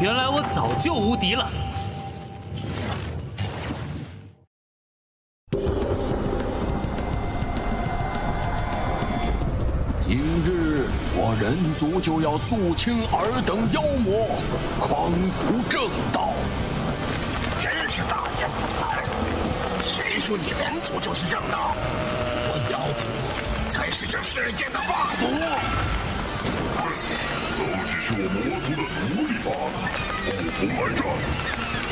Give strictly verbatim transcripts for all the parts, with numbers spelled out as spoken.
原来我早就无敌了。 今日我人族就要肃清尔等妖魔，匡扶正道。真是大言不惭！谁说你人族就是正道？我妖族才是这世间的霸主。都只是我魔族的奴隶罢了，不服来战！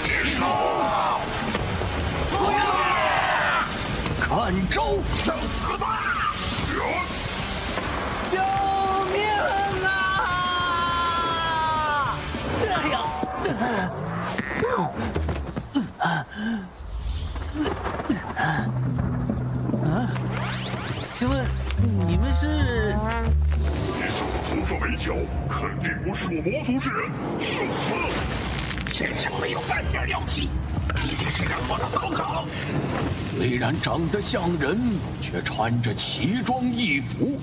起好！出来！看招！受死吧！ 救命啊！哎呀！啊！请问你们是？你少胡说八道，肯定不是我魔族之人，受死！身上没有半点妖气，一定是让我的糟糕。虽然长得像人，却穿着奇装异服。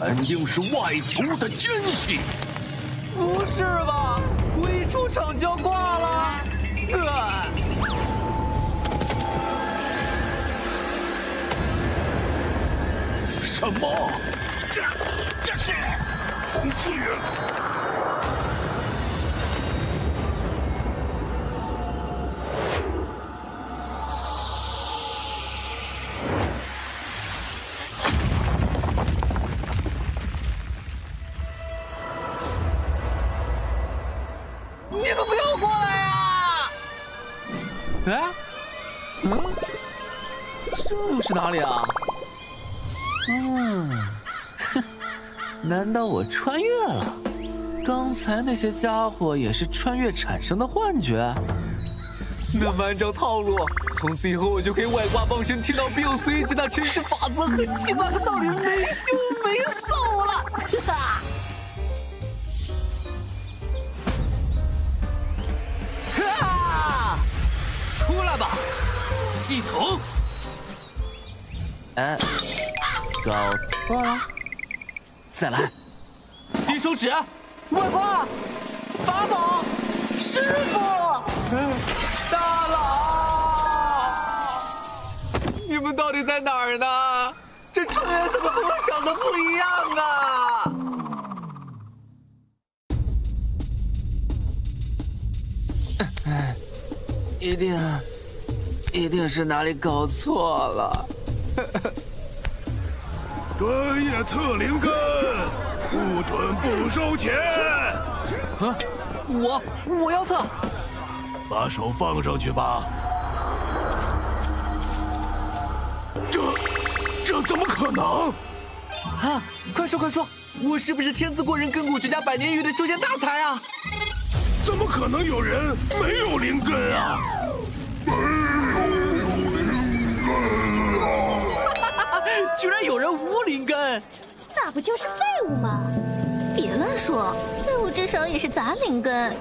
肯定是外族的奸细，不是吧？我一出场就挂了，对。什么？这这是同次元？是哪里啊？嗯，哼，难道我穿越了？刚才那些家伙也是穿越产生的幻觉？那么按照套路，从此以后我就可以外挂傍身，听到并随机的真实法则和七八个道理，没羞没臊了。哈哈。哈！出来吧，系统。 哎，搞错了，再来，金手指，外挂，法宝，师傅，大佬，你们到底在哪儿呢？这穿越怎么和我想的不一样啊？一定，一定是哪里搞错了。 专业测灵根，不准不收钱。啊，我我要测，把手放上去吧。这这怎么可能？啊！快说快说，我是不是天资过人、根骨绝佳、百年一遇的修仙大才啊？怎么可能有人没有灵根啊？嗯 居然有人无灵根，那不就是废物吗？别乱说，废物至少也是杂灵根。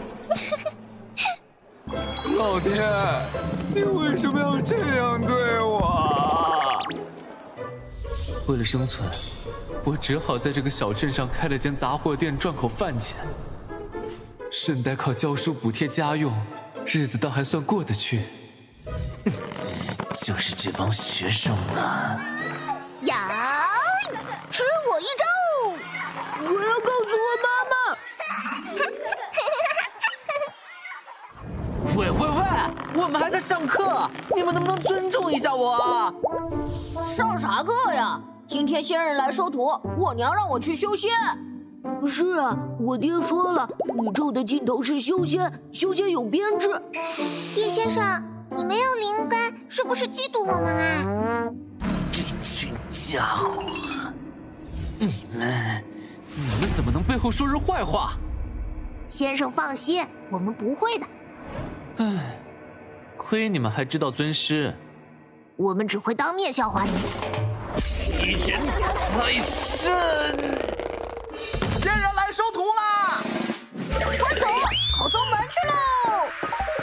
老天，你为什么要这样对我？为了生存，我只好在这个小镇上开了间杂货店赚口饭钱，顺带靠教书补贴家用，日子倒还算过得去。就是这帮学生嘛。 呀！吃我一招！我要告诉我妈妈。喂喂喂！我们还在上课，你们能不能尊重一下我啊？上啥课呀？今天仙人来收徒，我娘让我去修仙。是啊，我爹说了，宇宙的尽头是修仙，修仙有编制。叶先生，你没有灵根，是不是嫉妒我们啊？ 群家伙，你们，你们怎么能背后说人坏话？先生放心，我们不会的。唉，亏你们还知道尊师。我们只会当面笑话你。欺人太甚！仙人来收徒啦！快走，跑宗门去喽！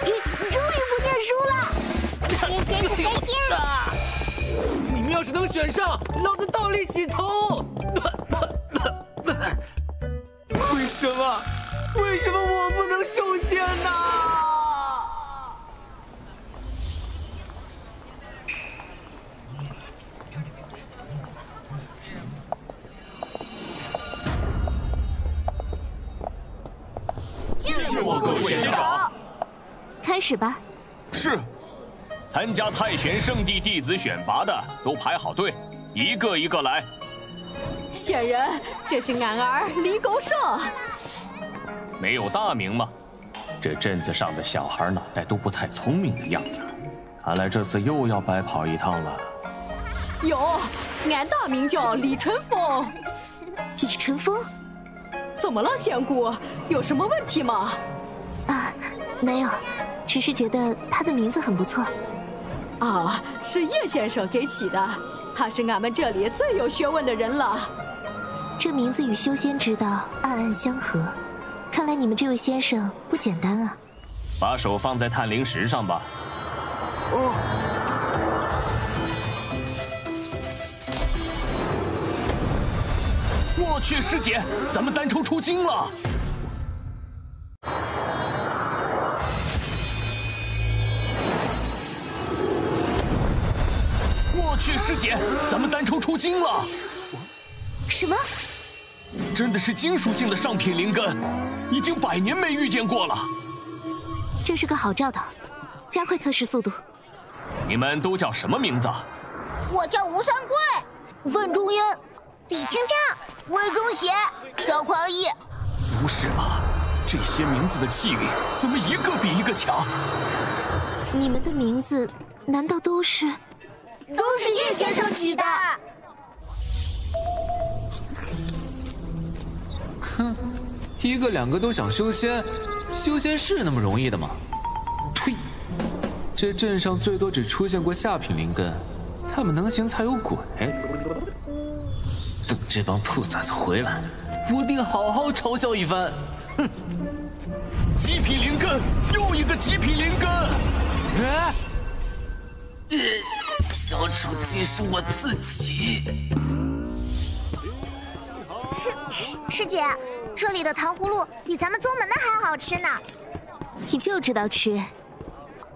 你终于不念书了。叶先生再见。啊 你们要是能选上，老子倒立洗头。为什么？为什么我不能受限呢？敬我各位学长！开始吧。是。参加太玄圣地弟子选拔的都排好队，一个一个来。显然，这是俺儿李狗剩。 没有大名吗？这镇子上的小孩脑袋都不太聪明的样子，看来这次又要白跑一趟了。有，俺大名叫李春风。李春风，怎么了，仙姑？有什么问题吗？啊，没有，只是觉得他的名字很不错。啊，是叶先生给起的，他是俺们这里最有学问的人了。这名字与修仙之道暗暗相合。 看来你们这位先生不简单啊！把手放在探灵石上吧。哦。我去，师姐，咱们单抽出京了。我去，师姐，咱们单抽出京了。什么？ 真的是金属境的上品灵根，已经百年没遇见过了。这是个好兆头，加快测试速度。你们都叫什么名字？我叫吴三桂，范仲淹，李清照，魏忠贤，张匡义。不是吧？这些名字的气韵怎么一个比一个强？你们的名字难道都是？都是叶先生起的。 哼，一个两个都想修仙，修仙是那么容易的吗？呸！这镇上最多只出现过下品灵根，他们能行才有鬼。等这帮兔崽子回来，我定好好嘲笑一番。哼！极品灵根，又一个极品灵根。哎、呃，小丑竟是我自己。 师姐，这里的糖葫芦比咱们宗门的还好吃呢。你就知道吃，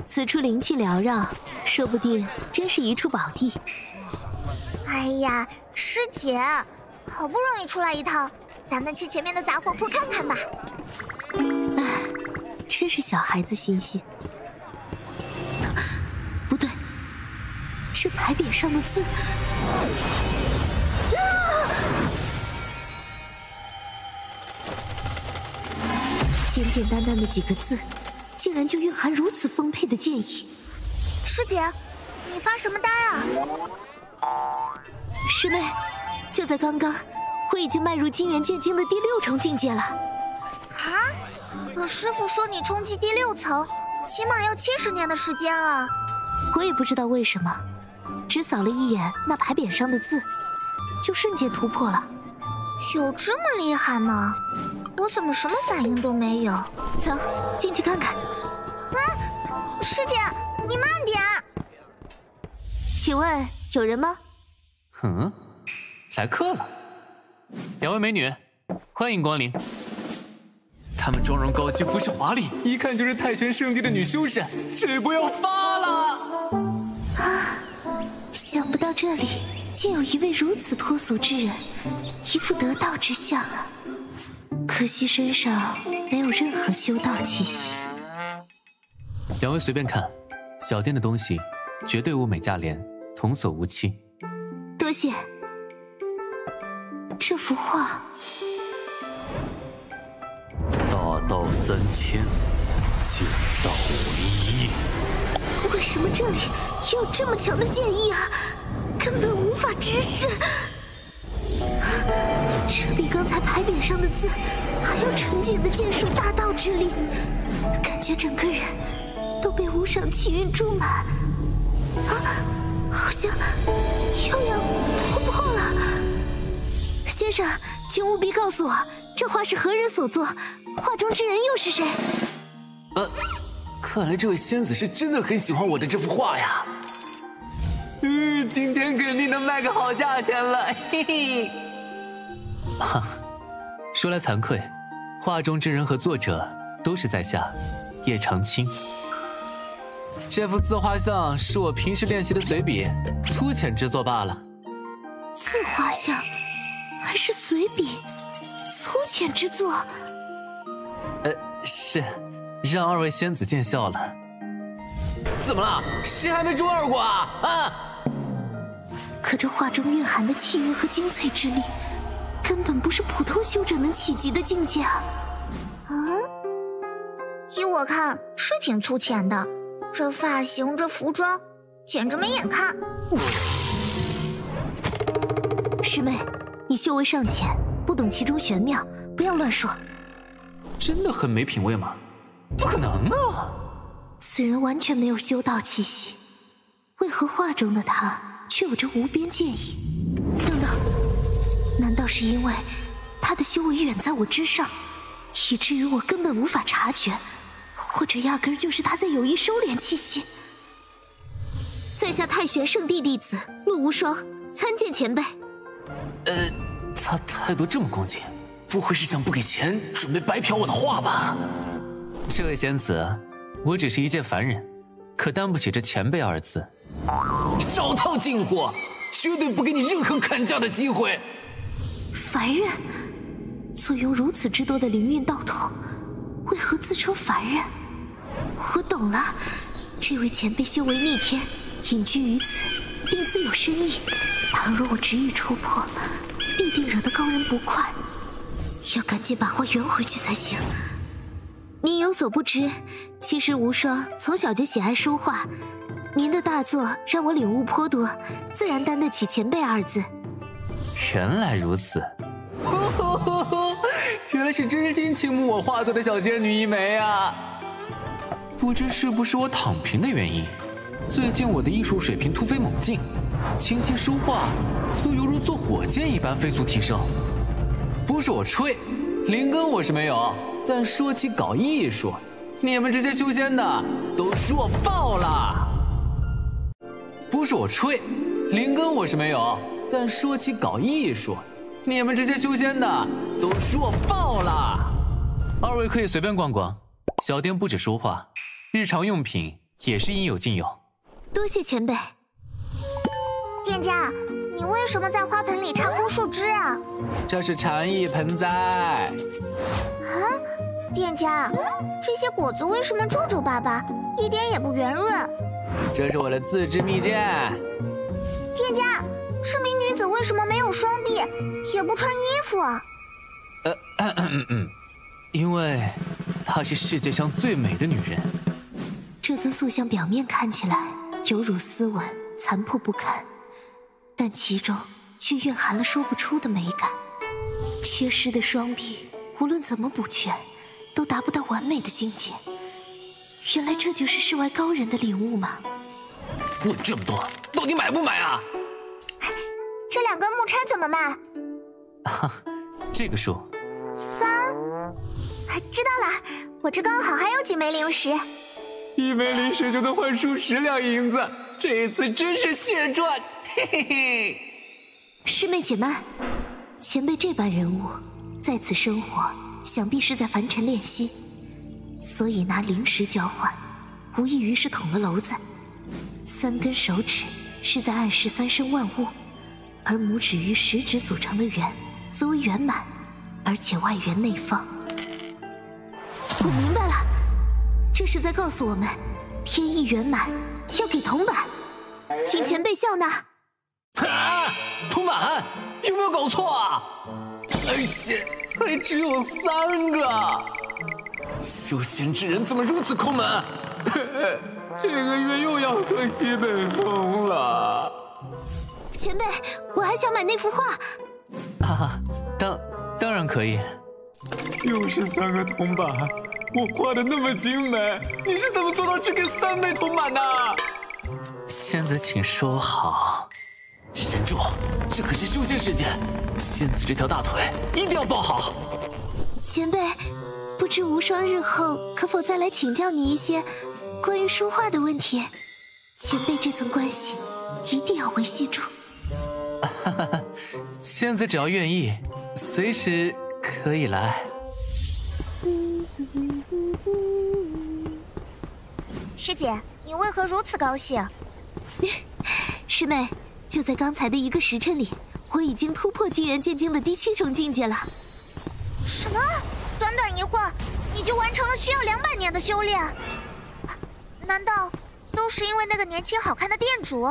此处灵气缭绕，说不定真是一处宝地。哎呀，师姐，好不容易出来一趟，咱们去前面的杂货铺看看吧。哎，真是小孩子心性。不对，是牌匾上的字。 简简单单的几个字，竟然就蕴含如此丰沛的剑意。师姐，你发什么呆啊？师妹，就在刚刚，我已经迈入金元剑经的第六重境界了。啊！我师傅说你冲击第六层，起码要七十年的时间啊。我也不知道为什么，只扫了一眼那牌匾上的字，就瞬间突破了。有这么厉害吗？ 我怎么什么反应都没有？走，进去看看。啊，师姐，你慢点。请问有人吗？嗯，来客了。两位美女，欢迎光临。她们妆容高级，服饰华丽，一看就是太玄圣地的女修士，这波要发了。啊，想不到这里竟有一位如此脱俗之人，一副得道之相啊。 可惜身上没有任何修道气息。两位随便看，小店的东西绝对物美价廉，童叟无欺。多谢。这幅画，大道三千，剑道唯一。为什么这里也有这么强的剑意啊？根本无法直视。 这比刚才牌匾上的字还要纯洁的剑术大道之力，感觉整个人都被无上气韵注满，啊，好像又要突破了。先生，请务必告诉我，这画是何人所作？画中之人又是谁？呃，看来这位仙子是真的很喜欢我的这幅画呀。 嗯，今天肯定能卖个好价钱了，嘿嘿。哈，说来惭愧，画中之人和作者都是在下叶长青。这幅自画像是我平时练习的随笔，粗浅之作罢了。自画像还是随笔，粗浅之作。呃，是，让二位仙子见笑了。怎么了？谁还没中二过啊？啊！可这画中蕴含的气韵和精粹之力。 根本不是普通修者能企及的境界啊！嗯，依我看是挺粗浅的，这发型、这服装，简直没眼看。师妹，你修为尚浅，不懂其中玄妙，不要乱说。真的很没品位吗？不可能啊！此人完全没有修道气息，为何画中的他却有着无边剑意？等等。 难道是因为他的修为远在我之上，以至于我根本无法察觉，或者压根儿就是他在有意收敛气息？在下太玄圣地弟子陆无双，参见前辈。呃，他态度这么恭敬，不会是想不给钱准备白嫖我的画吧？这位仙子，我只是一介凡人，可担不起这前辈二字。少套近乎，绝对不给你任何砍价的机会。 凡人，坐拥如此之多的灵运道统，为何自称凡人？我懂了，这位前辈修为逆天，隐居于此，定自有深意。倘若我执意戳破，必定惹得高人不快。要赶紧把话圆回去才行。您有所不知，其实无双从小就喜爱书画，您的大作让我领悟颇多，自然担得起前辈二字。 原来如此，原来是真心倾慕我画作的小仙女一枚啊！不知是不是我躺平的原因，最近我的艺术水平突飞猛进，琴棋书画都犹如坐火箭一般飞速提升。不是我吹，灵根我是没有，但说起搞艺术，你们这些修仙的都弱爆了。不是我吹，灵根我是没有。 但说起搞艺术，你们这些修仙的都弱爆了。二位可以随便逛逛，小店不止书画，日常用品也是应有尽有。多谢前辈。店家，你为什么在花盆里插空树枝啊？这是禅意盆栽。啊，店家，这些果子为什么皱皱巴巴，一点也不圆润？这是我的自制蜜饯。店家。 这名女子为什么没有双臂，也不穿衣服啊？呃，咳咳咳因为她是世界上最美的女人。这尊塑像表面看起来有辱斯文、残破不堪，但其中却蕴含了说不出的美感。缺失的双臂，无论怎么补全，都达不到完美的境界。原来这就是世外高人的领悟吗？问这么多，到底买不买啊？ 这两根木钗怎么卖？啊，这个数三，知道了，我这刚好还有几枚零食，一枚零食就能换出十两银子，这一次真是血赚，嘿嘿嘿！师妹且慢，前辈这般人物，在此生活，想必是在凡尘练习，所以拿零食交换，无异于是捅了娄子。三根手指是在暗示三生万物。 而拇指与食指组成的圆，则为圆满，而且外圆内方。我明白了，这是在告诉我们，天意圆满要给铜板，请前辈笑纳。啊，铜板有没有搞错啊？而且还只有三个，修仙之人怎么如此抠门？这个月又要喝西北风了。 前辈，我还想买那幅画。哈哈、啊，当当然可以。又是三个铜板，我画的那么精美，你是怎么做到只给三枚铜板的？仙子，请收好。神助，这可是修仙世界，仙子这条大腿一定要抱好。前辈，不知无双日后可否再来请教你一些关于书画的问题？前辈这层关系一定要维系住。 哈哈，仙子只要愿意，随时可以来。师姐，你为何如此高兴？师妹，就在刚才的一个时辰里，我已经突破金元剑经的第七重境界了。什么？短短一会儿，你就完成了需要两百年的修炼？难道都是因为那个年轻好看的店主？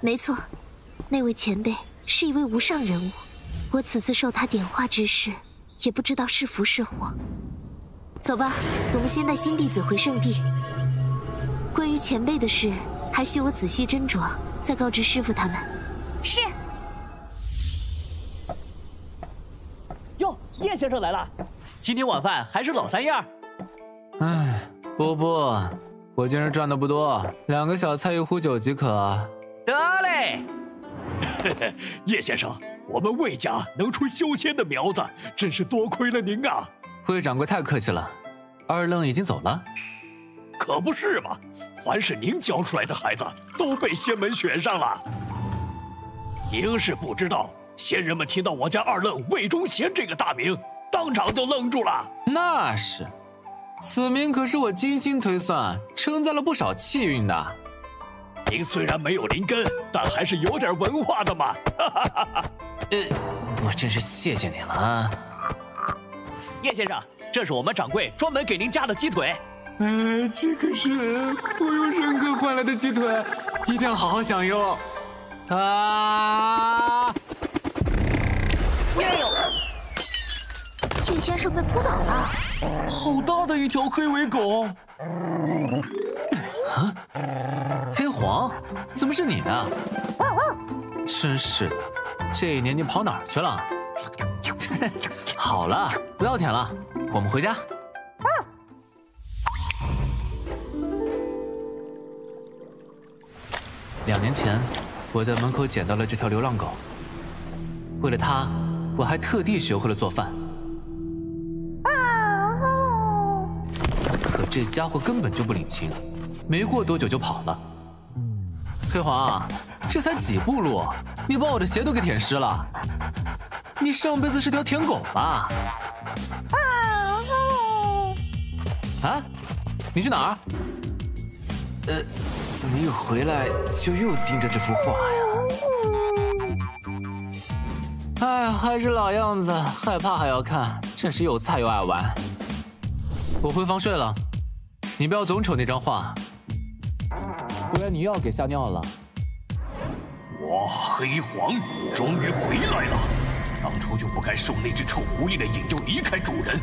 没错，那位前辈是一位无上人物，我此次受他点化之事，也不知道是福是祸。 走吧，我们先带新弟子回圣地。关于前辈的事，还需我仔细斟酌，再告知师傅他们。是。哟，叶先生来了，今天晚饭还是老三样。哎，不不，我今日赚的不多，两个小菜一壶酒即可。得嘞。叶先生，我们魏家能出修仙的苗子，真是多亏了您啊。 魏掌柜太客气了，二愣已经走了，可不是嘛？凡是您教出来的孩子，都被仙门选上了。您是不知道，仙人们听到我家二愣魏忠贤这个大名，当场就愣住了。那是，此名可是我精心推算，承载了不少气运的。您虽然没有灵根，但还是有点文化的嘛。呃，我真是谢谢您了啊。 叶先生，这是我们掌柜专门给您加的鸡腿。哎，这可是我用人格换来的鸡腿，一定要好好享用。啊！哎呦！叶先生被扑倒了，好大的一条黑尾狗！啊！黑黄，怎么是你呢？真是的，这一年你跑哪儿去了？ 好了，不要舔了，我们回家。两年前，我在门口捡到了这条流浪狗，为了它，我还特地学会了做饭。可这家伙根本就不领情，没过多久就跑了。黑黄，这才几步路，你把我的鞋都给舔湿了。 你上辈子是条舔狗吧？啊！你去哪儿？呃，怎么一回来就又盯着这幅画呀？哎，还是老样子，害怕还要看，真是又菜又爱玩。我回房睡了，你不要总瞅那张画，不然你又要给吓尿了。哇，黑黄终于回来了。 当初就不该受那只臭狐狸的引诱离开主人，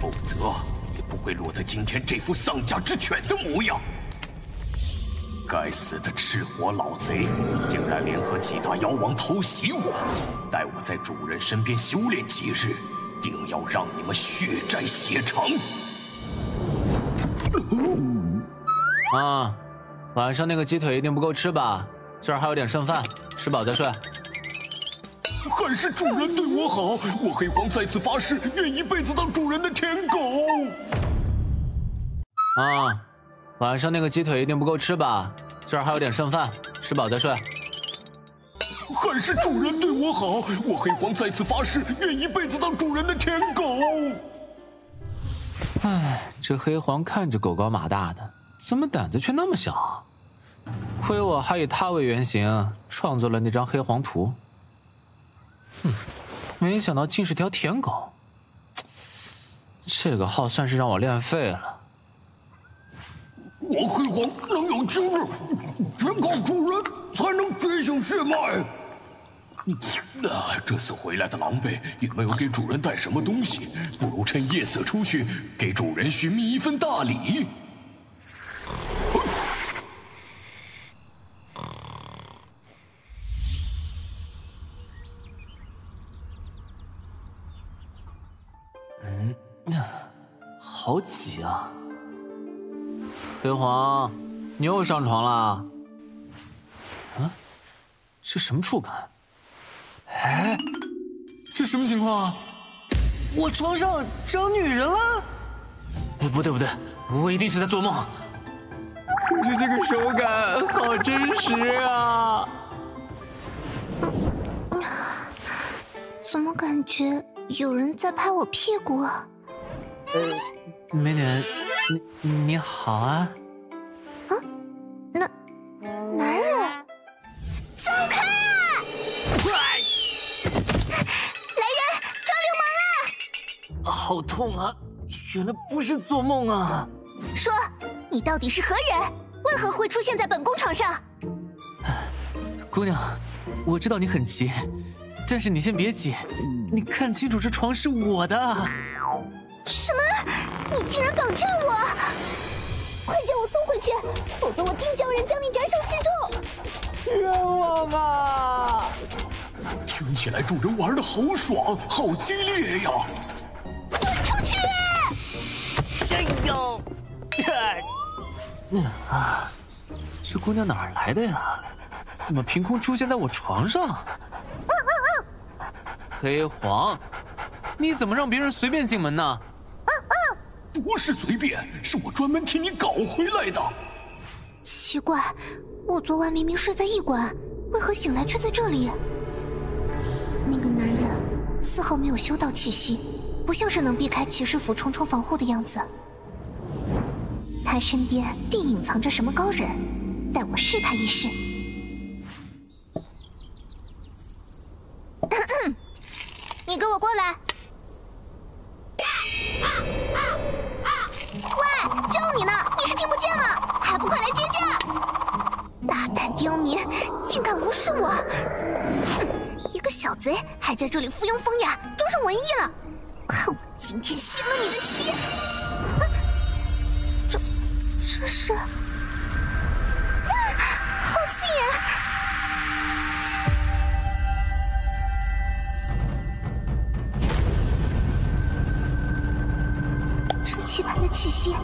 否则也不会落得今天这副丧家之犬的模样。该死的赤火老贼，竟然联合几大妖王偷袭我！待我在主人身边修炼几日，定要让你们血债血偿。啊，晚上那个鸡腿一定不够吃吧？这儿还有点剩饭，吃饱再睡。 还是主人对我好，我黑黄再次发誓，愿一辈子当主人的舔狗。啊，晚上那个鸡腿一定不够吃吧？这儿还有点剩饭，吃饱再睡。还是主人对我好，我黑黄再次发誓，愿一辈子当主人的舔狗。哎，这黑黄看着狗高马大的，怎么胆子却那么小？亏我还以他为原型创作了那张黑黄图。 哼，没想到竟是条舔狗，这个号算是让我练废了。我黑黄能有今日，全靠主人才能觉醒血脉。那这次回来的狼狈，也没有给主人带什么东西，不如趁夜色出去，给主人寻觅一份大礼。 好挤啊！黑黄，你又上床了？嗯、啊，这什么触感？哎，这什么情况啊？我床上长女人了？哎，不对不对，我一定是在做梦。可是这个手感好真实啊！怎么感觉有人在拍我屁股？呃。 美女，你你好啊！男男人，走开啊！快！来人，抓流氓啊！好痛啊！原来不是做梦啊！说，你到底是何人？为何会出现在本宫床上？姑娘，我知道你很急，但是你先别急，你看清楚，这床是我的。什么？你竟然绑架我！ 快将我送回去，否则我定叫人将你斩首示众！冤枉啊！听起来主人玩的好爽，好激烈呀！滚出去！哎呦！啊，这姑娘哪儿来的呀？怎么凭空出现在我床上？黑皇，你怎么让别人随便进门呢？ 不是随便，是我专门替你搞回来的。奇怪，我昨晚明明睡在驿馆，为何醒来却在这里？那个男人丝毫没有修道气息，不像是能避开骑士府重重防护的样子。他身边定隐藏着什么高人，待我试他一试。你给我过来！ 喂，叫你呢，你是听不见吗？还不快来接驾！大胆刁民，竟敢无视我！哼，一个小贼还在这里附庸风雅，装上文艺了！看我今天掀了你的漆！啊，这这是……啊，好刺眼！这棋盘的气息。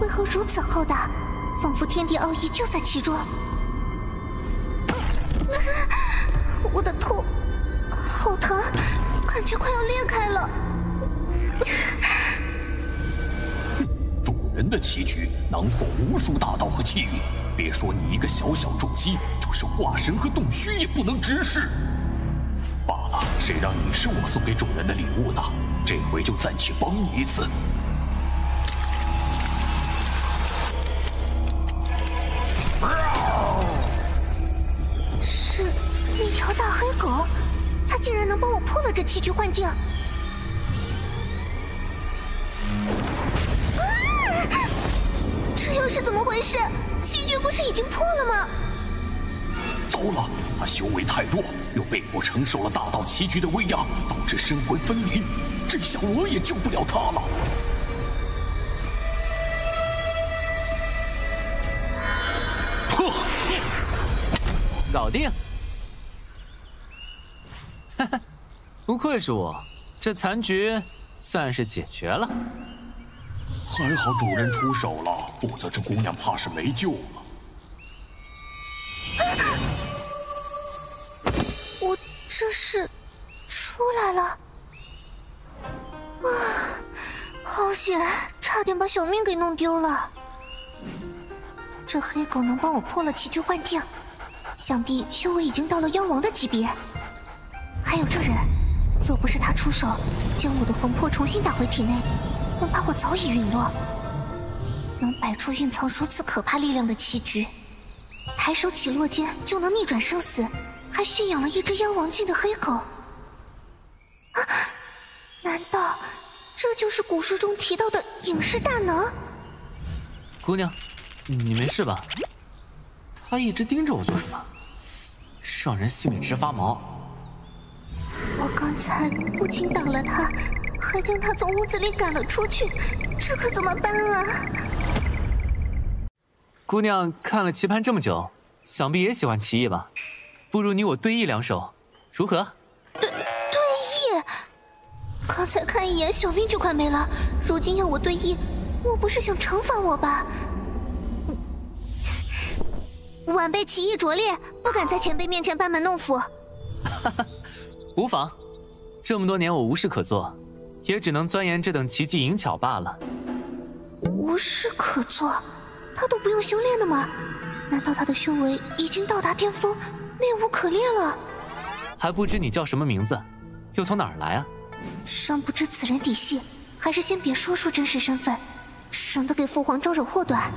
为何如此浩大，仿佛天地奥义就在其中。我的头好疼，感觉快要裂开了。主人的棋局囊括无数大道和气运，别说你一个小小筑基，就是化神和洞虚也不能直视。罢了，谁让你是我送给主人的礼物呢？这回就暂且帮你一次。 条大黑狗，它竟然能帮我破了这棋局幻境！啊！这又是怎么回事？棋局不是已经破了吗？糟了，他修为太弱，又被迫承受了大道棋局的威压，导致神魂分离。这下我也救不了他了。破！搞定！ 哈哈，不愧是我，这残局算是解决了。还好主人出手了，否则这姑娘怕是没救了。啊、我这是出来了！啊，好险，差点把小命给弄丢了。这黑狗能帮我破了棋局幻境，想必修为已经到了妖王的级别。 还有这人，若不是他出手将我的魂魄重新打回体内，恐怕我早已陨落。能摆出蕴藏如此可怕力量的棋局，抬手起落间就能逆转生死，还驯养了一只妖王境的黑狗。啊，难道这就是古书中提到的隐世大能？姑娘，你没事吧？他一直盯着我做什么？让人心里直发毛。 我刚才不仅挡了他，还将他从屋子里赶了出去，这可怎么办啊？姑娘看了棋盘这么久，想必也喜欢棋艺吧？不如你我对弈两手，如何？对对弈？刚才看一眼小命就快没了，如今要我对弈，莫不是想惩罚我吧？晚辈棋艺拙劣，不敢在前辈面前班门弄斧。哈哈。 无妨，这么多年我无事可做，也只能钻研这等奇技淫巧罢了。无事可做，他都不用修炼的吗？难道他的修为已经到达巅峰，面无可恋了？还不知你叫什么名字，又从哪儿来啊？尚不知此人底细，还是先别说出真实身份，省得给父皇招惹祸端。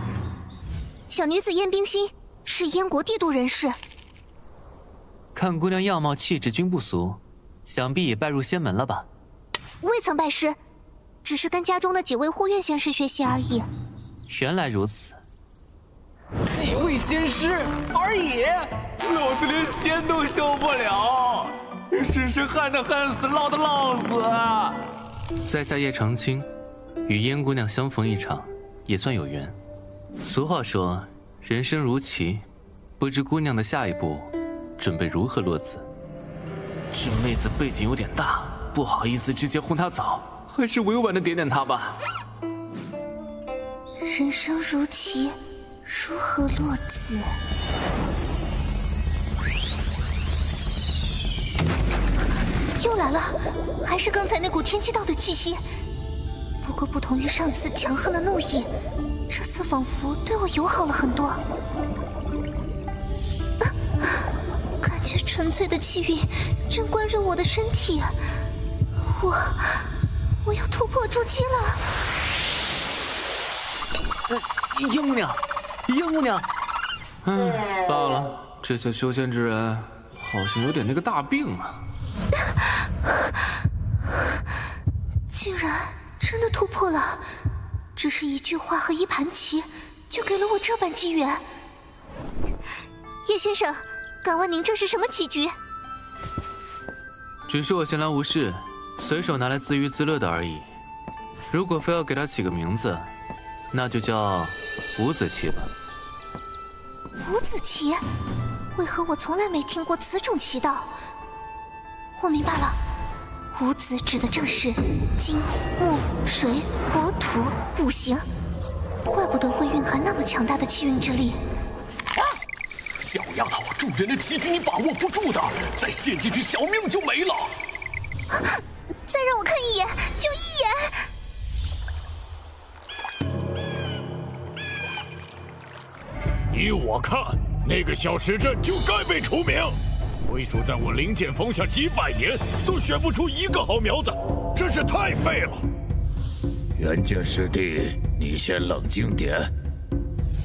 小女子燕冰心，是燕国帝都人士。看姑娘样貌气质均不俗，想必也拜入仙门了吧？未曾拜师，只是跟家中的几位护院仙师学习而已。原来如此。几位仙师而已，老子连仙都修不了，只是旱的旱死，涝的涝死。在下叶长青，与燕姑娘相逢一场，也算有缘。俗话说。 人生如棋，不知姑娘的下一步准备如何落子。这妹子背景有点大，不好意思直接轰她走，还是委婉的点点她吧。人生如棋，如何落子？又来了，还是刚才那股天机道的气息，不过不同于上次强横的怒意。 这次仿佛对我友好了很多，啊、感觉纯粹的气运正灌入我的身体，我我要突破筑基了。燕姑娘，燕姑娘，嗯，罢了，这些修仙之人好像有点那个大病啊，竟然真的突破了。 只是一句话和一盘棋，就给了我这般机缘。叶先生，敢问您这是什么棋局？只是我闲来无事，随手拿来自娱自乐的而已。如果非要给它起个名字，那就叫五子棋吧。五子棋？为何我从来没听过此种棋道？我明白了。 五子指的正是金、木、水、火、土五行，怪不得会蕴含那么强大的气运之力。啊！小丫头，众人的棋局你把握不住的，再陷进去小命就没了。啊、再让我看一眼，就一眼。依我看，那个小时辰就该被除名。 归属在我灵剑峰下几百年，都选不出一个好苗子，真是太废了。元剑师弟，你先冷静点。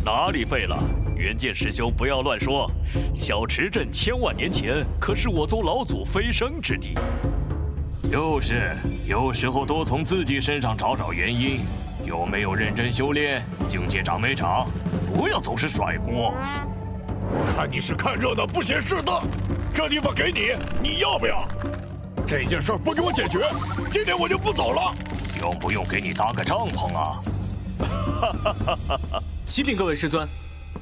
哪里废了？元剑师兄不要乱说。小池镇千万年前可是我宗老祖飞升之地。就是，有时候多从自己身上找找原因。有没有认真修炼？境界长没长？不要总是甩锅。我看你是看热闹不嫌事大。 这地方给你，你要不要？这件事不给我解决，今天我就不走了。用不用给你搭个帐篷啊？启禀各位师尊，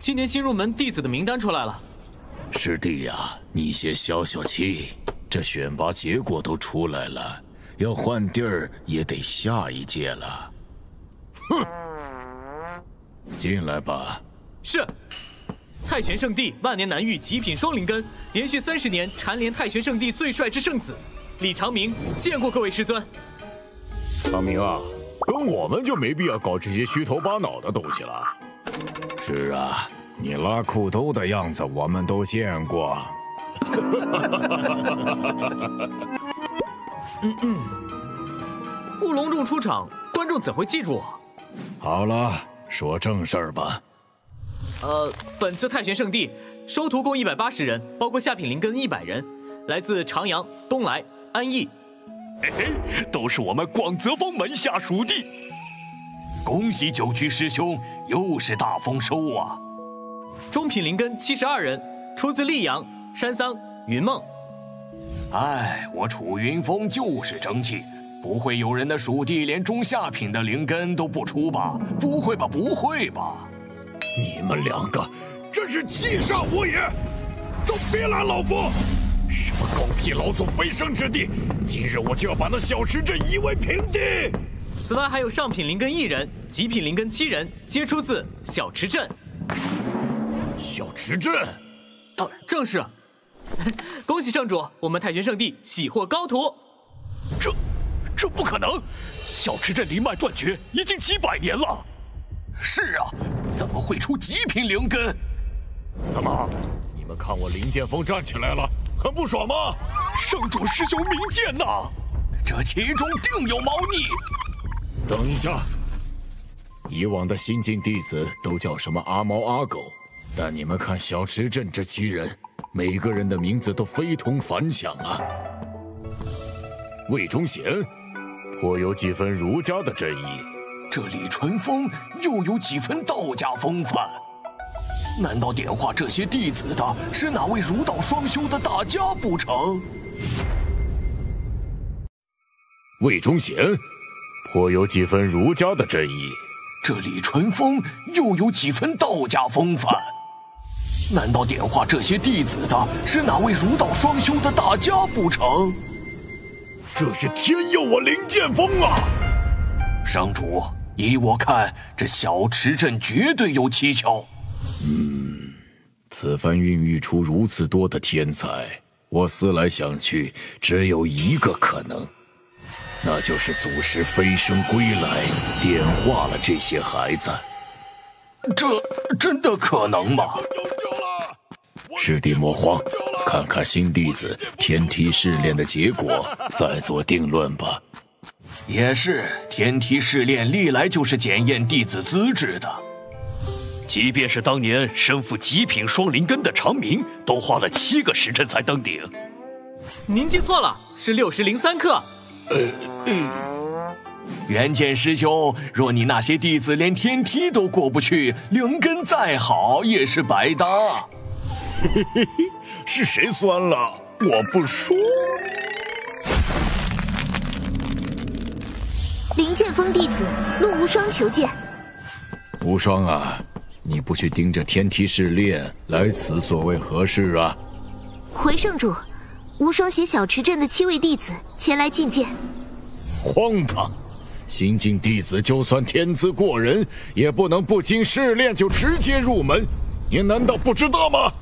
今年新入门弟子的名单出来了。师弟呀、啊，你先消消气，这选拔结果都出来了，要换地儿也得下一届了。哼，进来吧。是。 太玄圣地万年难遇极品双灵根，连续三十年蝉联太玄圣地最帅之圣子，李长明见过各位师尊。长明啊，跟我们就没必要搞这些虚头巴脑的东西了。是啊，你拉裤兜的样子我们都见过。嗯嗯，不隆重出场，观众怎会记住我？好了，说正事儿吧。 呃，本次太玄圣地收徒共一百八十人，包括下品灵根一百人，来自长阳、东来、安邑，嘿嘿，都是我们广泽峰门下属地。恭喜九区师兄，又是大丰收啊！中品灵根七十二人，出自溧阳、山桑、云梦。哎，我楚云峰就是争气，不会有人的属地连中下品的灵根都不出吧？不会吧？不会吧？ 你们两个真是欺煞我也！都别拦老夫！什么狗屁老祖飞升之地，今日我就要把那小池镇夷为平地！此外还有上品灵根一人，极品灵根七人，皆出自小池镇。小池镇，啊，正是。恭喜圣主，我们太玄圣地喜获高徒。这，这不可能！小池镇灵脉断绝已经几百年了。 是啊，怎么会出极品灵根？怎么，你们看我林剑锋站起来了，很不爽吗？圣主师兄明鉴呐，这其中定有猫腻。等一下，以往的新晋弟子都叫什么阿猫阿狗，但你们看小池镇这七人，每个人的名字都非同凡响啊。魏忠贤，颇有几分儒家的真意；这李淳风又有几分道家风范。难道点化这些弟子的是哪位儒道双修的大家不成？魏忠贤，颇有几分儒家的真意。 这李淳风又有几分道家风范？难道点化这些弟子的是哪位儒道双修的大家不成？这是天佑我林剑锋啊！商主，依我看，这小池镇绝对有蹊跷。嗯，此番孕育出如此多的天才，我思来想去，只有一个可能。 那就是祖师飞升归来，点化了这些孩子。这真的可能吗？师弟莫慌，看看新弟子天梯试炼的结果，再做定论吧。也是，天梯试炼历来就是检验弟子资质的。即便是当年身负极品双灵根的长明，都花了七个时辰才登顶。您记错了，是六时零三刻。 呃，嗯，元剑师兄，若你那些弟子连天梯都过不去，灵根再好也是白搭。嘿嘿嘿，是谁酸了？我不说。林剑锋弟子陆无双求见。无双啊，你不去盯着天梯试炼，来此所谓何事啊？回圣主。 无双携小池镇的七位弟子前来觐见。荒唐！新晋弟子就算天资过人，也不能不经试炼就直接入门。您难道不知道吗？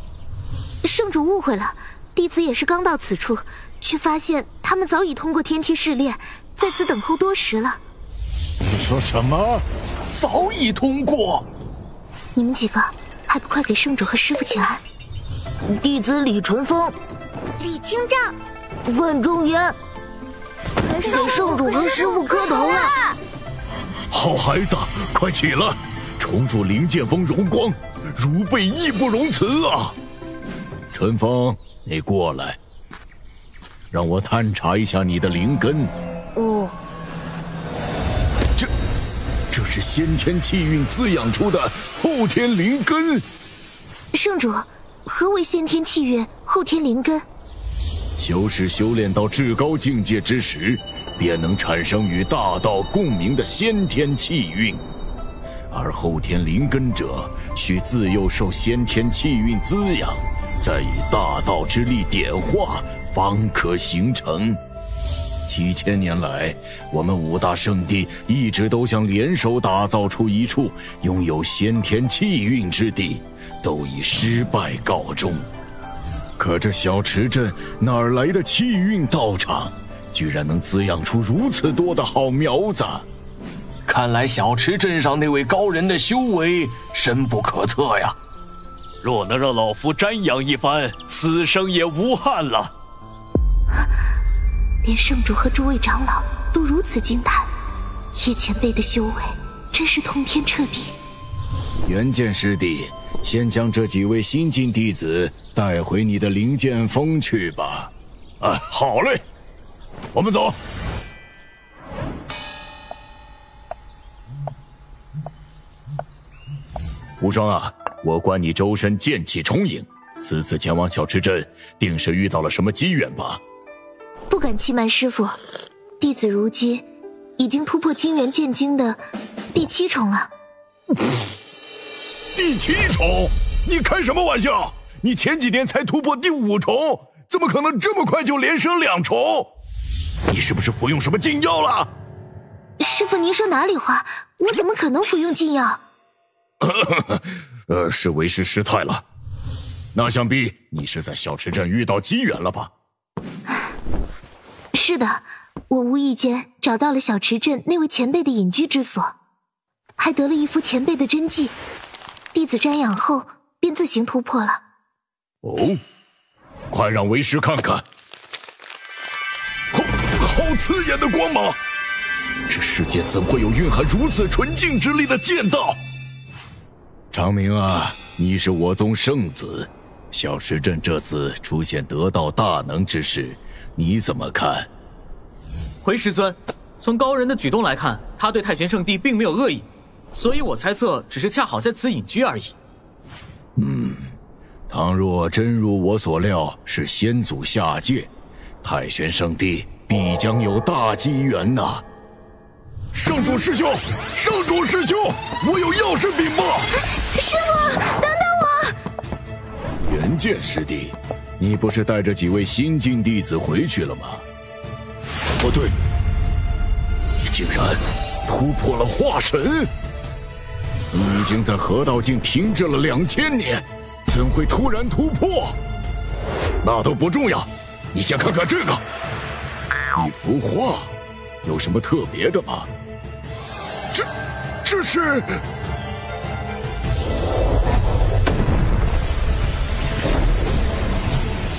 圣主误会了，弟子也是刚到此处，却发现他们早已通过天梯试炼，在此等候多时了。你说什么？早已通过？你们几个还不快给圣主和师傅请安？弟子李淳风。 李清照，范仲淹，给圣主和师傅磕头了。好孩子，快起来！重铸灵剑锋荣光，如辈义不容辞啊！淳风，你过来，让我探查一下你的灵根。哦，这，这是先天气运滋养出的后天灵根。圣主，何为先天气运？ 后天灵根，修士修炼到至高境界之时，便能产生与大道共鸣的先天气运，而后天灵根者，需自幼受先天气运滋养，再以大道之力点化，方可形成。几千年来，我们五大圣地一直都想联手打造出一处拥有先天气运之地，都以失败告终。 可这小池镇哪儿来的气运道场，居然能滋养出如此多的好苗子？看来小池镇上那位高人的修为深不可测呀！若能让老夫瞻仰一番，此生也无憾了。连圣主和诸位长老都如此惊叹，叶前辈的修为真是通天彻地。元剑师弟。 先将这几位新晋弟子带回你的灵剑峰去吧。啊，好嘞，我们走。无双啊，我观你周身剑气充盈，此次前往小池镇，定是遇到了什么机缘吧？不敢欺瞒师父，弟子如今已经突破金元剑经的第七重了。第七重？你开什么玩笑？你前几天才突破第五重，怎么可能这么快就连升两重？你是不是服用什么禁药了？师傅，您说哪里话？我怎么可能服用禁药？呃，是为师失态了。那想必你是在小池镇遇到机缘了吧？是的，我无意间找到了小池镇那位前辈的隐居之所，还得了一副前辈的真迹。 弟子瞻仰后，便自行突破了。哦，快让为师看看！好，好刺眼的光芒！这世界怎会有蕴含如此纯净之力的剑道？长明啊，你是我宗圣子，小石镇这次出现得道大能之事，你怎么看？回师尊，从高人的举动来看，他对太玄圣地并没有恶意，所以我猜测只是恰好在此隐居而已。嗯，倘若真如我所料是先祖下界，太玄圣地必将有大机缘呐！ 圣主师兄，圣主师兄，我有要事禀报。师傅，等等我。元剑师弟，你不是带着几位新晋弟子回去了吗？不对，你竟然突破了化神！你已经在河道境停滞了两千年，怎会突然突破？那都不重要，你先看看这个，一幅画，有什么特别的吗？ 这，这是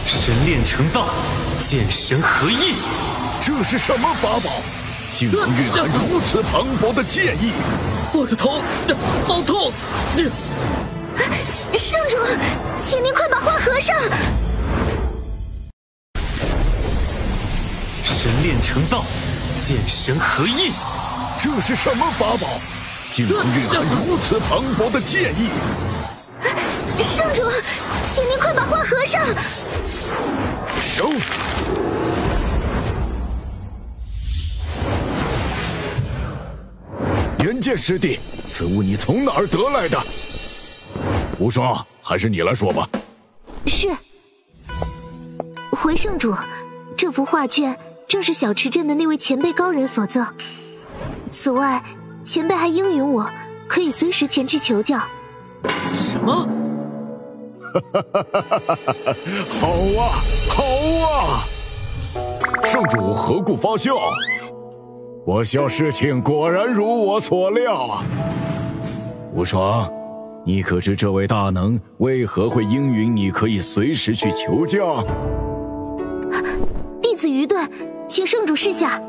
神炼成道，剑神合一。这是什么法宝？竟能蕴含如此磅礴的剑意！我的头，好痛！圣主，请您快把画合上。神炼成道，剑神合一。 这是什么法宝？竟能蕴含如此磅礴的剑意！圣主，请您快把画合上。收。元剑师弟，此物你从哪儿得来的？无双，还是你来说吧。是。回圣主，这幅画卷正是小池镇的那位前辈高人所赠。 此外，前辈还应允我，可以随时前去求教。什么？好啊，好啊！圣主何故发笑？我校事情果然如我所料啊！无双，你可知这位大能为何会应允你可以随时去求教？弟子愚钝，请圣主示下。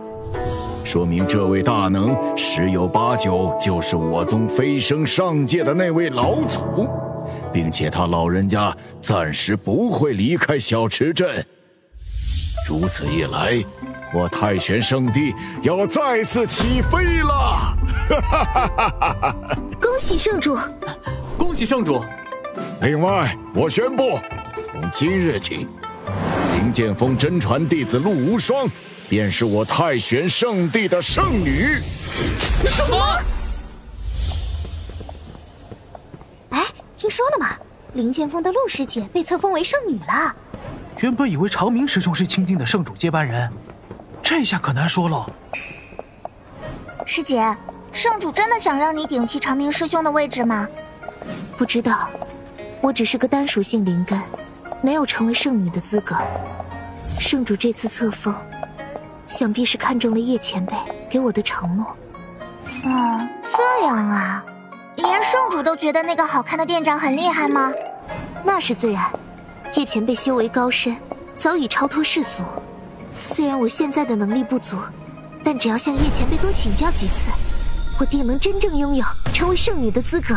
说明这位大能十有八九就是我宗飞升上界的那位老祖，并且他老人家暂时不会离开小池镇。如此一来，我太玄圣地要再次起飞了！恭喜圣主，恭喜圣主！另外，我宣布，从今日起，灵剑峰真传弟子陆无双。 便是我太玄圣地的圣女。什么？哎，听说了吗？灵剑峰的陆师姐被册封为圣女了。原本以为长明师兄是钦定的圣主接班人，这下可难说喽。师姐，圣主真的想让你顶替长明师兄的位置吗？不知道，我只是个单属性灵根，没有成为圣女的资格。圣主这次册封。 想必是看中了叶前辈给我的承诺。嗯，这样啊，连圣主都觉得那个好看的店长很厉害吗？那是自然。叶前辈修为高深，早已超脱世俗。虽然我现在的能力不足，但只要向叶前辈多请教几次，我定能真正拥有成为圣女的资格。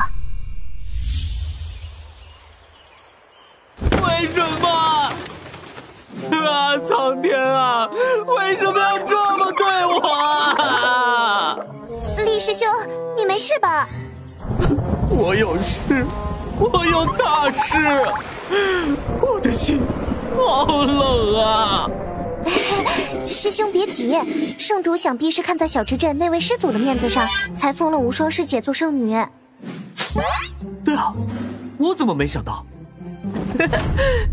为什么？ 啊！苍天啊！为什么要这么对我啊？李师兄，你没事吧？我有事，我有大事，我的心好冷啊！师兄别急，圣主想必是看在小池镇那位师祖的面子上，才封了无双师姐做圣女。对啊，我怎么没想到？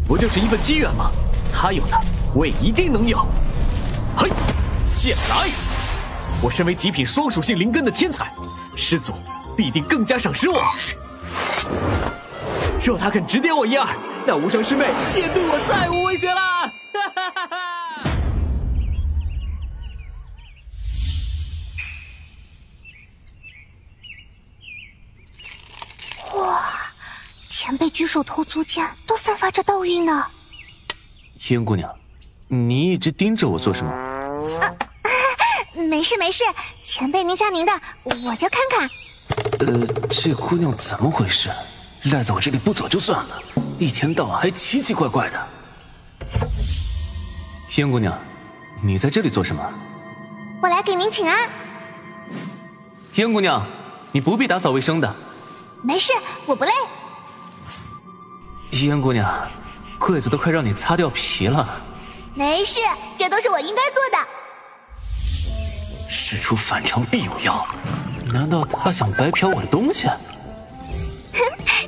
不就是一份机缘吗？ 他有的，我也一定能有。嘿，剑来！我身为极品双属性灵根的天才，师祖必定更加赏识我。若他肯指点我一二，那无双师妹也对我再无威胁啦！哈哈哈哈！哇，前辈举手投足间都散发着道韵呢。 燕姑娘，你一直盯着我做什么？啊，没事没事，前辈您家您的，我就看看。呃，这姑娘怎么回事？赖在我这里不走就算了，一天到晚还奇奇怪怪的。燕姑娘，你在这里做什么？我来给您请安。燕姑娘，你不必打扫卫生的。没事，我不累。燕姑娘，柜子都快让你擦掉皮了。没事，这都是我应该做的。事出反常必有妖，难道他想白嫖我的东西？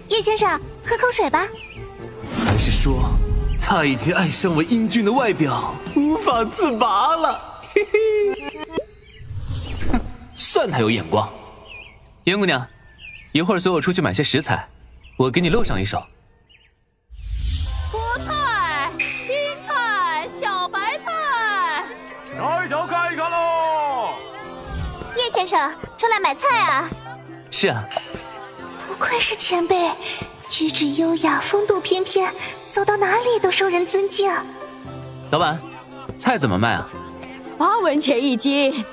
叶先生，喝口水吧。还是说，他已经爱上我英俊的外表，无法自拔了。嘿嘿，哼，算他有眼光。严姑娘，一会儿随我出去买些食材，我给你露上一手。果菜、青菜、小白菜，来手看一看喽。叶先生，出来买菜啊？是啊。 不愧是前辈，举止优雅，风度翩翩，走到哪里都受人尊敬。老板，菜怎么卖啊？八文钱一斤。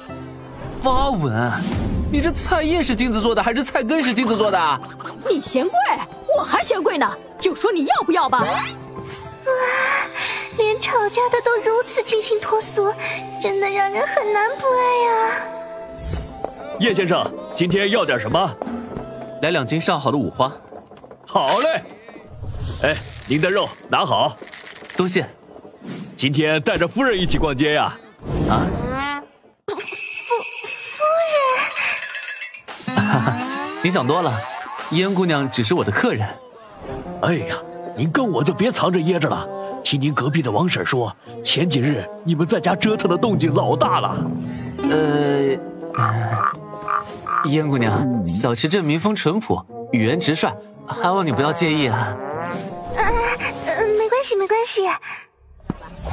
八文？你这菜叶是金子做的，还是菜根是金子做的？你嫌贵，我还嫌贵呢。就说你要不要吧。哇，连吵架的都如此清新脱俗，真的让人很难不爱呀。叶先生，今天要点什么？ 来两斤上好的五花，好嘞。哎，您的肉拿好，多谢。今天带着夫人一起逛街呀？啊？夫夫夫人、啊，你想多了，燕姑娘只是我的客人。哎呀，您跟我就别藏着掖着了。听您隔壁的王婶说，前几日你们在家折腾的动静老大了。呃。呃 燕姑娘，小池镇民风淳朴，语言直率，还望你不要介意啊。呃呃，没关系，没关系。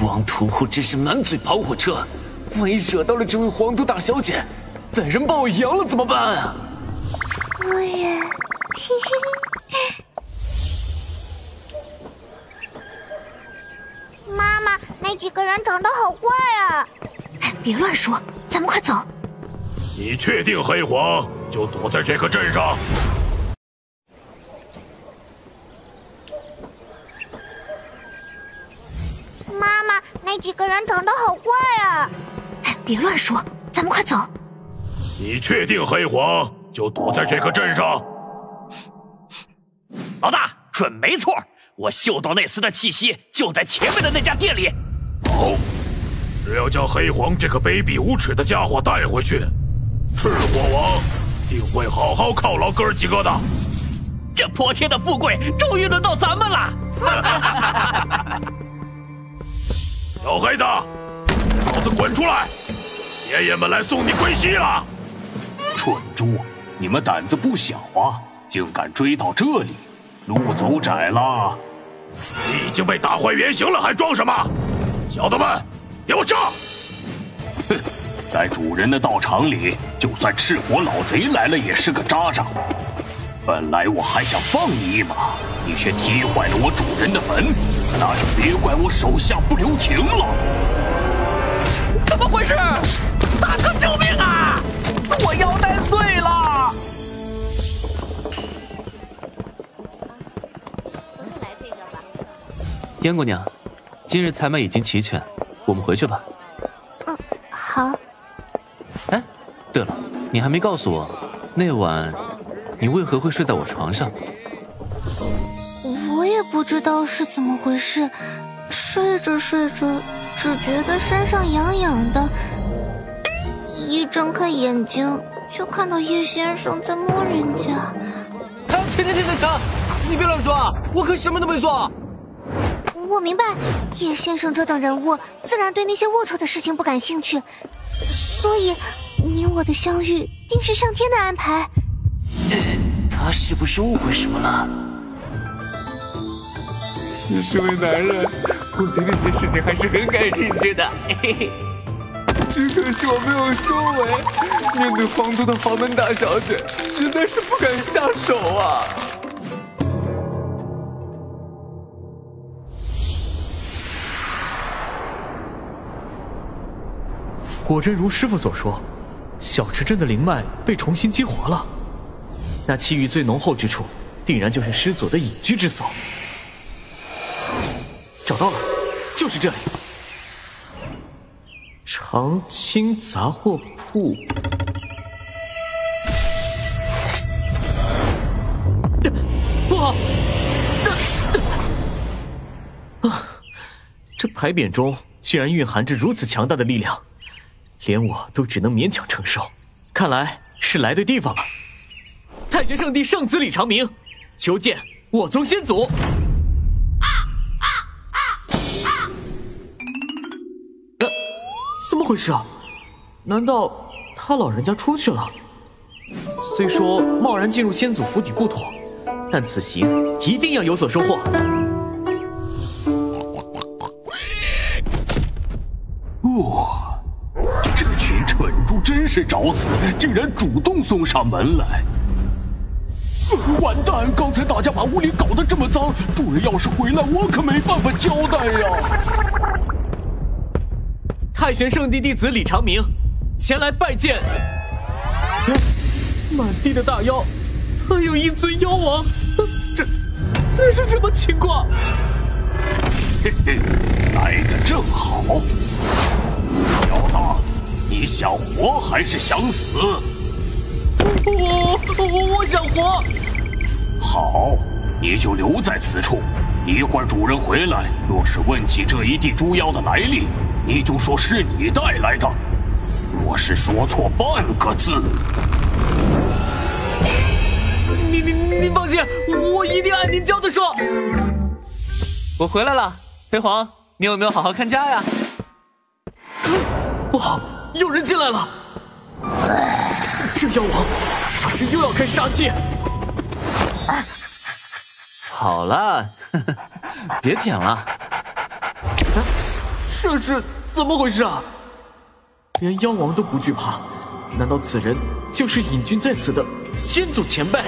王屠户真是满嘴跑火车，万一惹到了这位皇都大小姐，歹人把我扬了怎么办啊？夫人，嘿嘿。妈妈，那几个人长得好怪啊！别乱说，咱们快走。 你确定黑皇就躲在这个镇上？妈妈，那几个人长得好怪啊！别乱说，咱们快走。你确定黑皇就躲在这个镇上？老大，准没错，我嗅到那厮的气息就在前面的那家店里。好，只要将黑皇这个卑鄙无耻的家伙带回去。 赤火王定会好好犒劳哥几个的。这泼天的富贵，终于轮到咱们了！小黑子，老子滚出来！爷爷们来送你归西了！蠢猪，你们胆子不小啊，竟敢追到这里！路走窄了，你已经被打坏原形了，还装什么？小子们，给我上！哼！ 在主人的道场里，就算赤火老贼来了也是个渣渣。本来我还想放你一马，你却踢坏了我主人的坟，那就别怪我手下不留情了。怎么回事？大哥，救命啊！我腰带碎了。不是来这个吧？燕姑娘，今日采买已经齐全，我们回去吧。嗯，好。 哎，对了，你还没告诉我，那晚你为何会睡在我床上？我也不知道是怎么回事，睡着睡着，只觉得身上痒痒的，一睁开眼睛就看到叶先生在摸人家。哎，停停停停停！你别乱说啊，我可什么都没做。我明白，叶先生这等人物，自然对那些龌龊的事情不感兴趣。 所以，你我的相遇定是上天的安排。他是不是误会什么了？你身为男人，我对那些事情还是很感兴趣的。嘿嘿，只可惜我没有修为，面对皇都的豪门大小姐，实在是不敢下手啊。果真如师傅所说，小池镇的灵脉被重新激活了，那气郁最浓厚之处，定然就是师祖的隐居之所。找到了，就是这里。长青杂货铺。 这牌匾中竟然蕴含着如此强大的力量，连我都只能勉强承受。看来是来对地方了。太玄圣地圣子李长明，求见我宗先祖。啊啊啊啊！呃，怎么回事啊？难道他老人家出去了？虽说贸然进入先祖府邸不妥，但此行一定要有所收获。 哇、哦！这群蠢猪真是找死，竟然主动送上门来！呃、完蛋，刚才大家把屋里搞得这么脏，主人要是回来，我可没办法交代呀！太玄圣地弟子李长明前来拜见。哎、满地的大妖，还有一尊妖王，这这是什么情况？嘿嘿，来得正好。 小子，你想活还是想死？我我我想活。好，你就留在此处。一会儿主人回来，若是问起这一地猪妖的来历，你就说是你带来的。若是说错半个字，您您您放心，我一定按您教的说。我回来了，飞黄，你有没有好好看家呀？ 不好，有人进来了！这妖王怕是又要开杀戒。好了，呵呵别舔了、啊。这是怎么回事啊？连妖王都不惧怕，难道此人就是隐居在此的先祖前辈？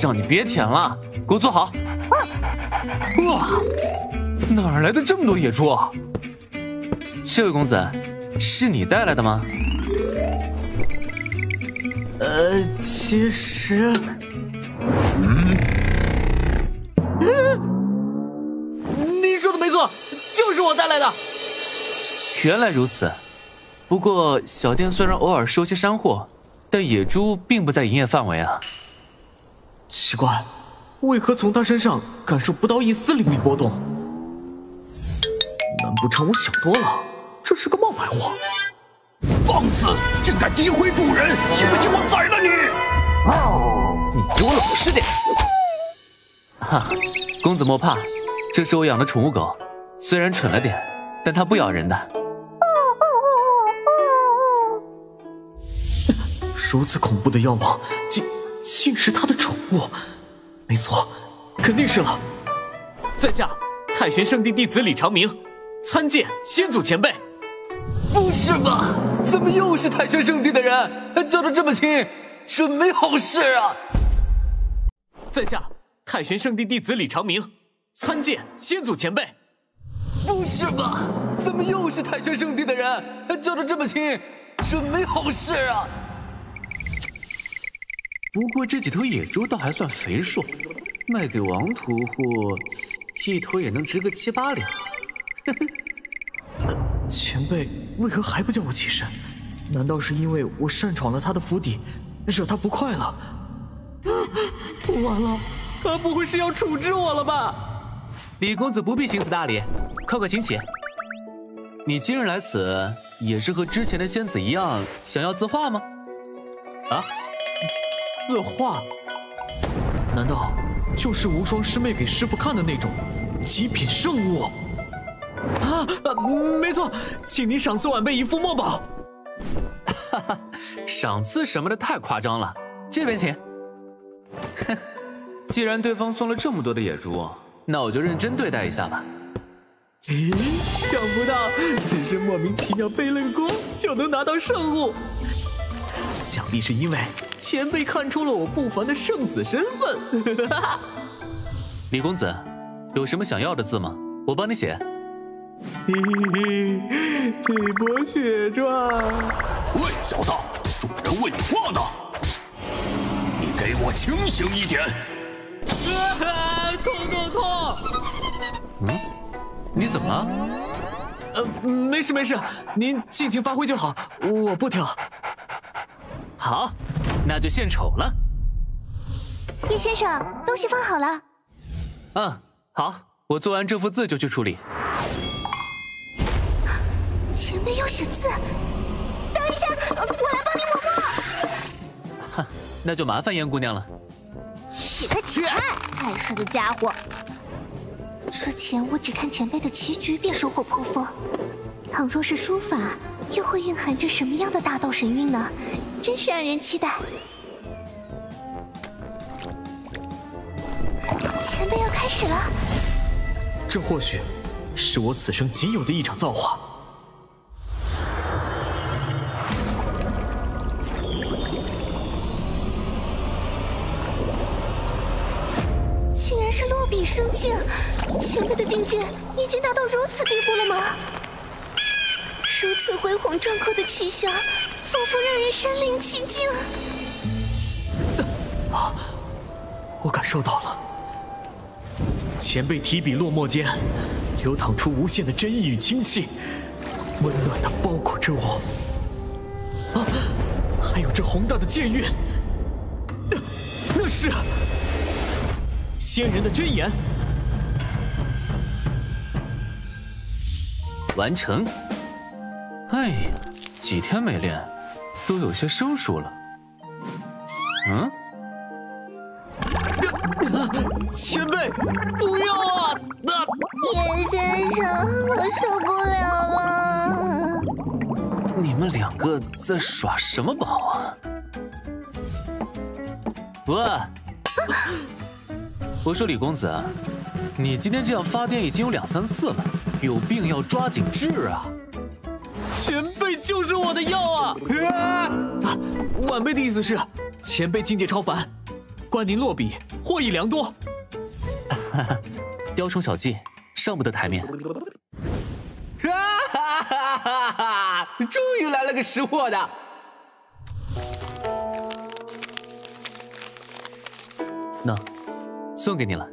让你别舔了，给我坐好。哇，哪儿来的这么多野猪啊？ 这位公子，是你带来的吗？呃，其实，嗯，您说的没错，就是我带来的。原来如此，不过小店虽然偶尔收些山货，但野猪并不在营业范围啊。奇怪，为何从他身上感受不到一丝灵力波动？难不成我想多了？ 这是个冒牌货！放肆，竟敢诋毁主人，信不信我宰了你？你给我老实点！哈、啊，公子莫怕，这是我养的宠物狗，虽然蠢了点，但它不咬人的。如此恐怖的妖王，竟竟是他的宠物？没错，肯定是了。在下太玄圣地弟子李长明，参见先祖前辈。 不是吧？怎么又是太玄圣地的人？还叫得这么轻，准没好事啊！在下太玄圣地弟子李长明，参见先祖前辈。不是吧？怎么又是太玄圣地的人？还叫得这么轻，准没好事啊！不过这几头野猪倒还算肥硕，卖给王屠户，一头也能值个七八两。呵呵。 前辈为何还不叫我起身？难道是因为我擅闯了他的府邸，惹他不快了？啊、完了，他不会是要处置我了吧？李公子不必行此大礼，快快请起。你今日来此，也是和之前的仙子一样，想要字画吗？啊，字画？难道就是无双师妹给师傅看的那种极品圣物？ 啊，没错，请您赏赐晚辈一副墨宝。哈哈，赏赐什么的太夸张了，这边请。哼，既然对方送了这么多的野猪，那我就认真对待一下吧。咦，想不到，只是莫名其妙背冷锅就能拿到圣物，想必是因为前辈看出了我不凡的圣子身份。李公子，有什么想要的字吗？我帮你写。 嘿嘿嘿，这波血赚！喂，小子，主人问你话呢，你给我清醒一点！啊！痛痛痛！嗯，你怎么了？呃，没事没事，您尽情发挥就好，我不挑。好，那就献丑了。叶先生，东西放好了。嗯，好，我做完这幅字就去处理。前面有写字，等一下，我来帮你抹墨。哼，那就麻烦燕姑娘了。起开起开，碍事的家伙！之前我只看前辈的棋局便收获颇丰，倘若是书法，又会蕴含着什么样的大道神韵呢？真是让人期待。前辈要开始了，这或许是我此生仅有的一场造化。 是落笔生境，前辈的境界已经达到如此地步了吗？如此恢宏壮阔的气象，仿佛让人身临其境。啊！我感受到了，前辈提笔落墨间，流淌出无限的真意与清气，温暖地包裹着我。啊！还有这宏大的剑韵，那、啊、那是。 仙人的真言，完成。哎呀，几天没练，都有些生疏了。嗯？啊、前辈，不要啊！叶先生，我受不了了。你们两个在耍什么宝啊？喂！啊 我说李公子，你今天这样发癫已经有两三次了，有病要抓紧治啊！前辈就是我的药啊！啊，晚辈的意思是，前辈境界超凡，观您落笔获益良多。雕虫小技，上不得台面。哈哈哈哈！终于来了个识货的。 送给你了，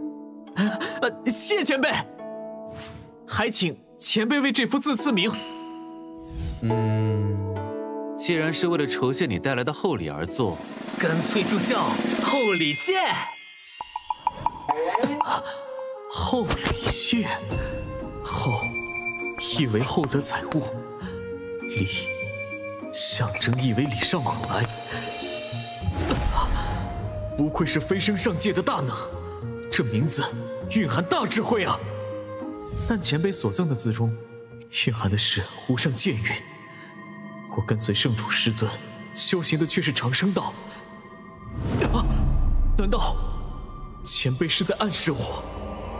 呃，谢前辈，还请前辈为这幅字赐名。嗯，既然是为了酬谢你带来的厚礼而做，干脆就叫厚礼谢。啊、厚礼谢，厚意为厚德载物，礼象征意为礼尚往来。啊、不愧是飞升上界的大能。 这名字蕴含大智慧啊！但前辈所赠的字中，蕴含的是无上剑韵。我跟随圣主师尊，修行的却是长生道。啊！难道前辈是在暗示我，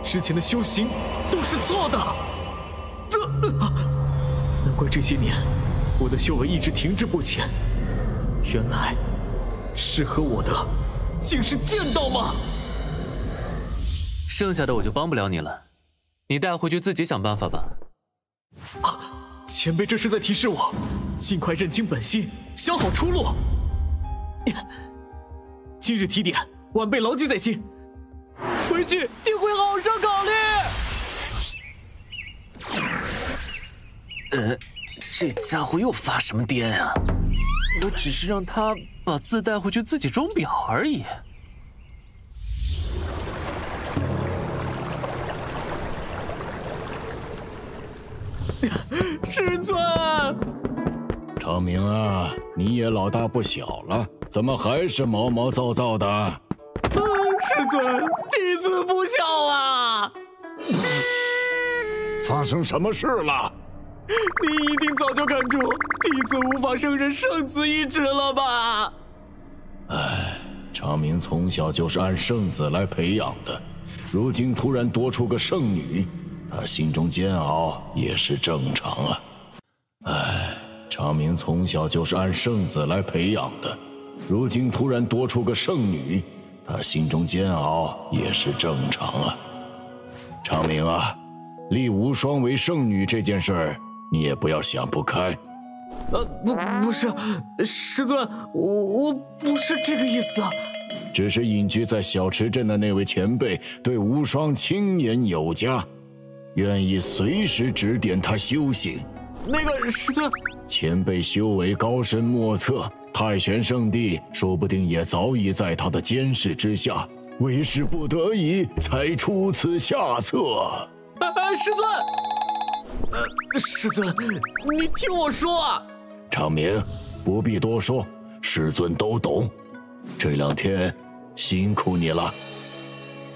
之前的修行都是错的？这、啊……难怪这些年我的修为一直停滞不前，原来适合我的竟是剑道吗？ 剩下的我就帮不了你了，你带回去自己想办法吧。啊，前辈这是在提示我，尽快认清本心，想好出路。今日提点，晚辈牢记在心，回去定会好生考虑。呃，这家伙又发什么癫啊？我只是让他把字带回去自己装裱而已。 师尊，长明啊，你也老大不小了，怎么还是毛毛躁躁的？啊，师尊，弟子不孝啊！发生什么事了？你一定早就看出弟子无法胜任圣子一职了吧？哎，长明从小就是按圣子来培养的，如今突然多出个圣女。 他心中煎熬也是正常啊。哎，长明从小就是按圣子来培养的，如今突然多出个圣女，他心中煎熬也是正常啊。长明啊，立无双为圣女这件事儿，你也不要想不开。呃，不，不是，师尊，我我不是这个意思。只是隐居在小池镇的那位前辈对无双青眼有加，愿意随时指点他修行。那个师尊，前辈修为高深莫测，太玄圣地说不定也早已在他的监视之下，为师不得已才出此下策。哎哎，师尊，呃，师尊，你听我说啊。长明，不必多说，师尊都懂。 这两天辛苦你了，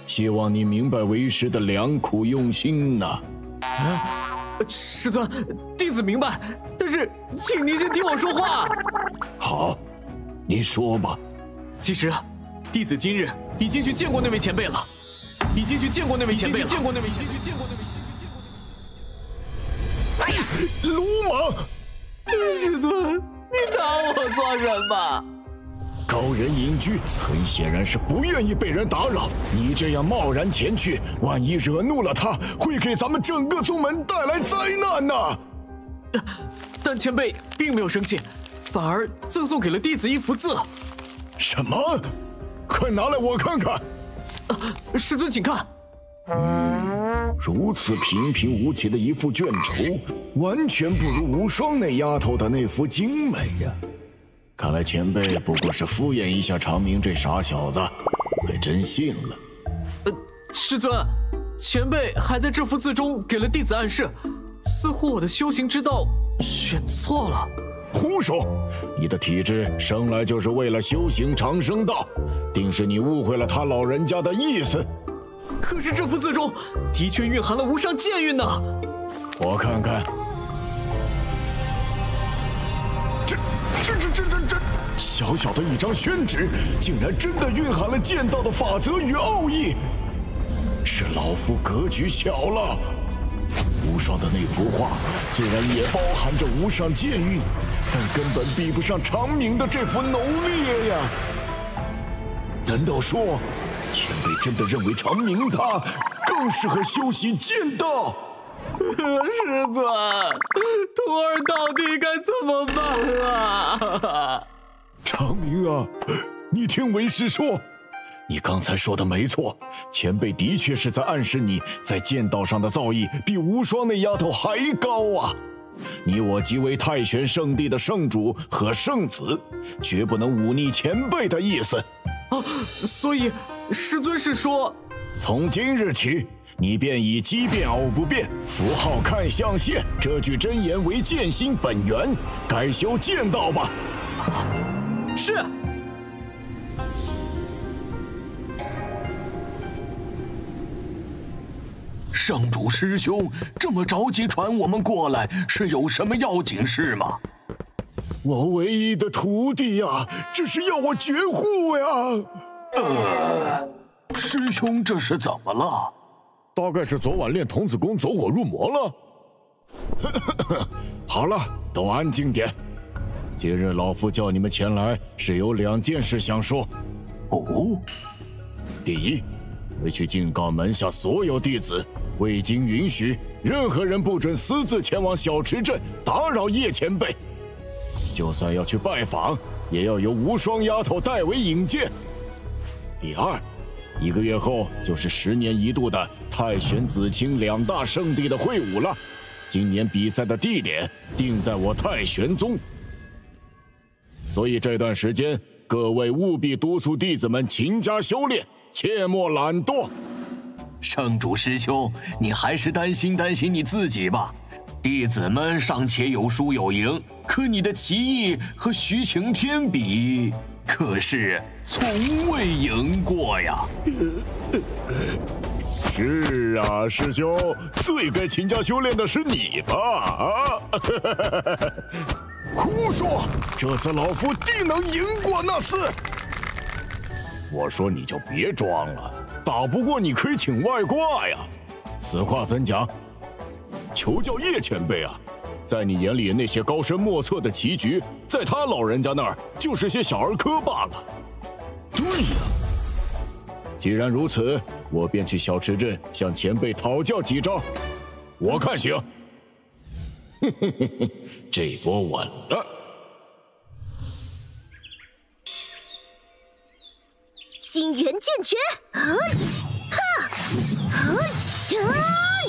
希望你明白为师的良苦用心呐。啊，师尊，弟子明白，但是请您先听我说话。好，您说吧。其实，弟子今日已经去见过那位前辈了，已经去见过那位前辈了，已经去见过那位，已经去见过那位，已经去见过那位。哎，鲁莽！师尊，你打我做什么？ 高人隐居，很显然是不愿意被人打扰。你这样贸然前去，万一惹怒了他，会给咱们整个宗门带来灾难呐！但前辈并没有生气，反而赠送给了弟子一幅字。什么？快拿来我看看！啊，师尊，请看。嗯，如此平平无奇的一副卷轴，完全不如无双那丫头的那幅精美呀。 看来前辈不过是敷衍一下长明这傻小子，还真信了。呃，师尊，前辈还在这幅字中给了弟子暗示，似乎我的修行之道选错了。胡说！你的体质生来就是为了修行长生道，定是你误会了他老人家的意思。可是这幅字中的确蕴含了无上剑运呢。我看看。 这这这这这，小小的一张宣纸，竟然真的蕴含了剑道的法则与奥义，是老夫格局小了。无双的那幅画虽然也包含着无上剑韵，但根本比不上长明的这幅浓烈呀。难道说，前辈真的认为长明他更适合修习剑道？ 师尊，徒儿到底该怎么办啊？长明啊，你听为师说，你刚才说的没错，前辈的确是在暗示你在剑道上的造诣比无双那丫头还高啊！你我即为太玄圣地的圣主和圣子，绝不能忤逆前辈的意思。啊，所以师尊是说，从今日起。 你便以奇变偶不变，符号看象限这句真言为剑心本源，该修剑道吧。是。圣主师兄这么着急传我们过来，是有什么要紧事吗？我唯一的徒弟呀，这是要我绝户呀！呃，师兄这是怎么了？ 大概是昨晚练童子功走火入魔了。好了，都安静点。今日老夫叫你们前来，是有两件事想说。哦，第一，回去警告门下所有弟子，未经允许，任何人不准私自前往小池镇打扰叶前辈。就算要去拜访，也要由无双丫头代为引荐。第二。 一个月后就是十年一度的太玄、紫青两大圣地的会武了。今年比赛的地点定在我太玄宗，所以这段时间各位务必督促弟子们勤加修炼，切莫懒惰。圣主师兄，你还是担心担心你自己吧。弟子们尚且有输有赢，可你的棋艺和徐晴天比。 可是从未赢过呀！是啊，师兄，最该勤加修炼的是你吧？啊！胡说！这次老夫定能赢过那厮。我说你就别装了，打不过你可以请外挂呀。此话怎讲？求教叶前辈啊！ 在你眼里，那些高深莫测的棋局，在他老人家那儿就是些小儿科罢了。对呀，既然如此，我便去小池镇向前辈讨教几招，我看行。嘿嘿嘿嘿，这波稳了。星元剑诀！啊哈！啊呀！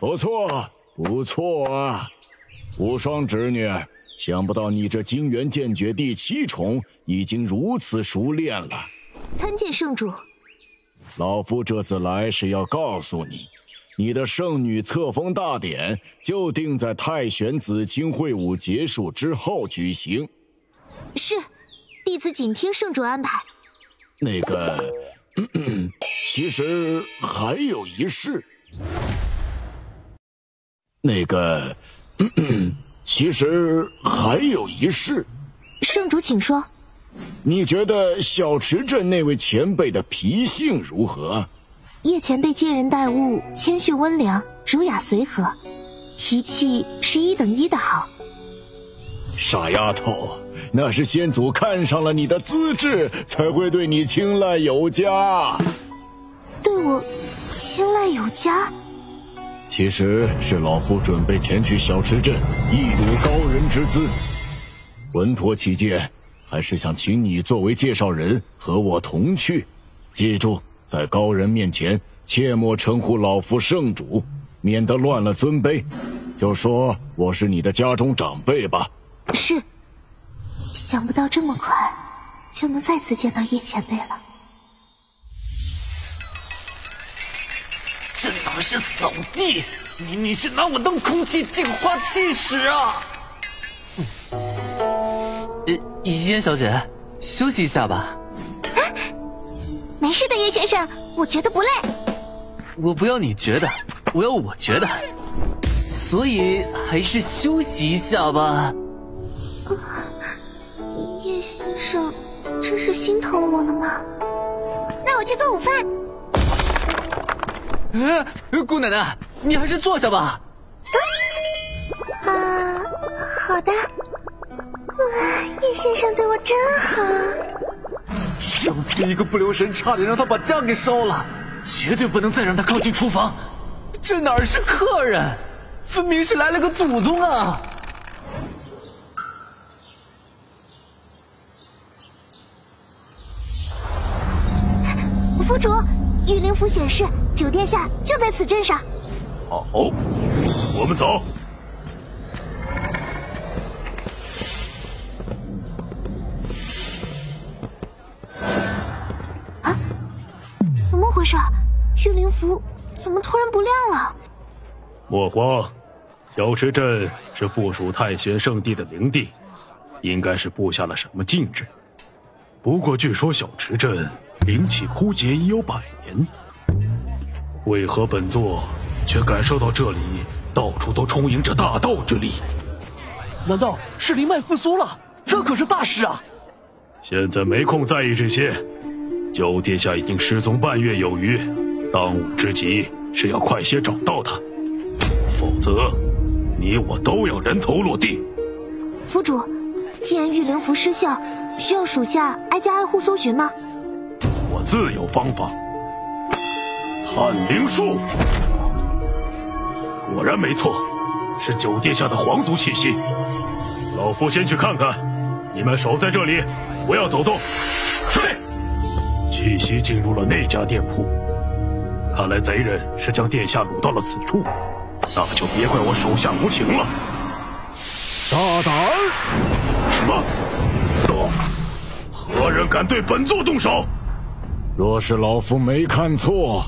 不错，不错啊，无双侄女，想不到你这星元剑诀第七重已经如此熟练了。参见圣主。老夫这次来是要告诉你。 你的圣女册封大典就定在太玄紫青会武结束之后举行。是，弟子谨听圣主安排。那个，咳咳，其实还有一事。那个，咳咳，其实还有一事。圣主，请说。你觉得小池镇那位前辈的脾性如何？ 叶前辈接人待物，谦逊温良，儒雅随和，脾气是一等一的好。傻丫头，那是先祖看上了你的资质，才会对你青睐有加。对我青睐有加？其实是老夫准备前去小池镇，一睹高人之姿。稳妥起见，还是想请你作为介绍人和我同去。记住。 在高人面前，切莫称呼老夫圣主，免得乱了尊卑。就说我是你的家中长辈吧。是。想不到这么快就能再次见到叶前辈了。真他妈是扫地！明明是拿我当空气净化器使啊！嗯、燕小姐，休息一下吧。 没事的，叶先生，我觉得不累。我不要你觉得，我要我觉得，所以还是休息一下吧。叶先生，真是心疼我了吗？那我去做午饭。嗯、呃，姑奶奶，你还是坐下吧。啊，好的。哇，叶先生对我真好。 上次一个不留神，差点让他把家给烧了，绝对不能再让他靠近厨房。这哪是客人，分明是来了个祖宗啊！府主，御灵符显示九殿下就在此镇上。好，我们走。 回事？御灵符怎么突然不亮了？莫慌，小池镇是附属太玄圣地的灵地，应该是布下了什么禁制。不过据说小池镇灵气枯竭已有百年，为何本座却感受到这里到处都充盈着大道之力？难道是灵脉复苏了？这可是大事啊！现在没空在意这些。 九殿下已经失踪半月有余，当务之急是要快些找到他，否则你我都要人头落地。府主，既然御灵符失效，需要属下挨家挨户搜寻吗？我自有方法。探灵术，果然没错，是九殿下的皇族气息。老夫先去看看，你们守在这里，不要走动。是。 气息进入了那家店铺，看来贼人是将殿下掳到了此处，那就别怪我手下无情了。大胆！什么？说，何人敢对本座动手？若是老夫没看错，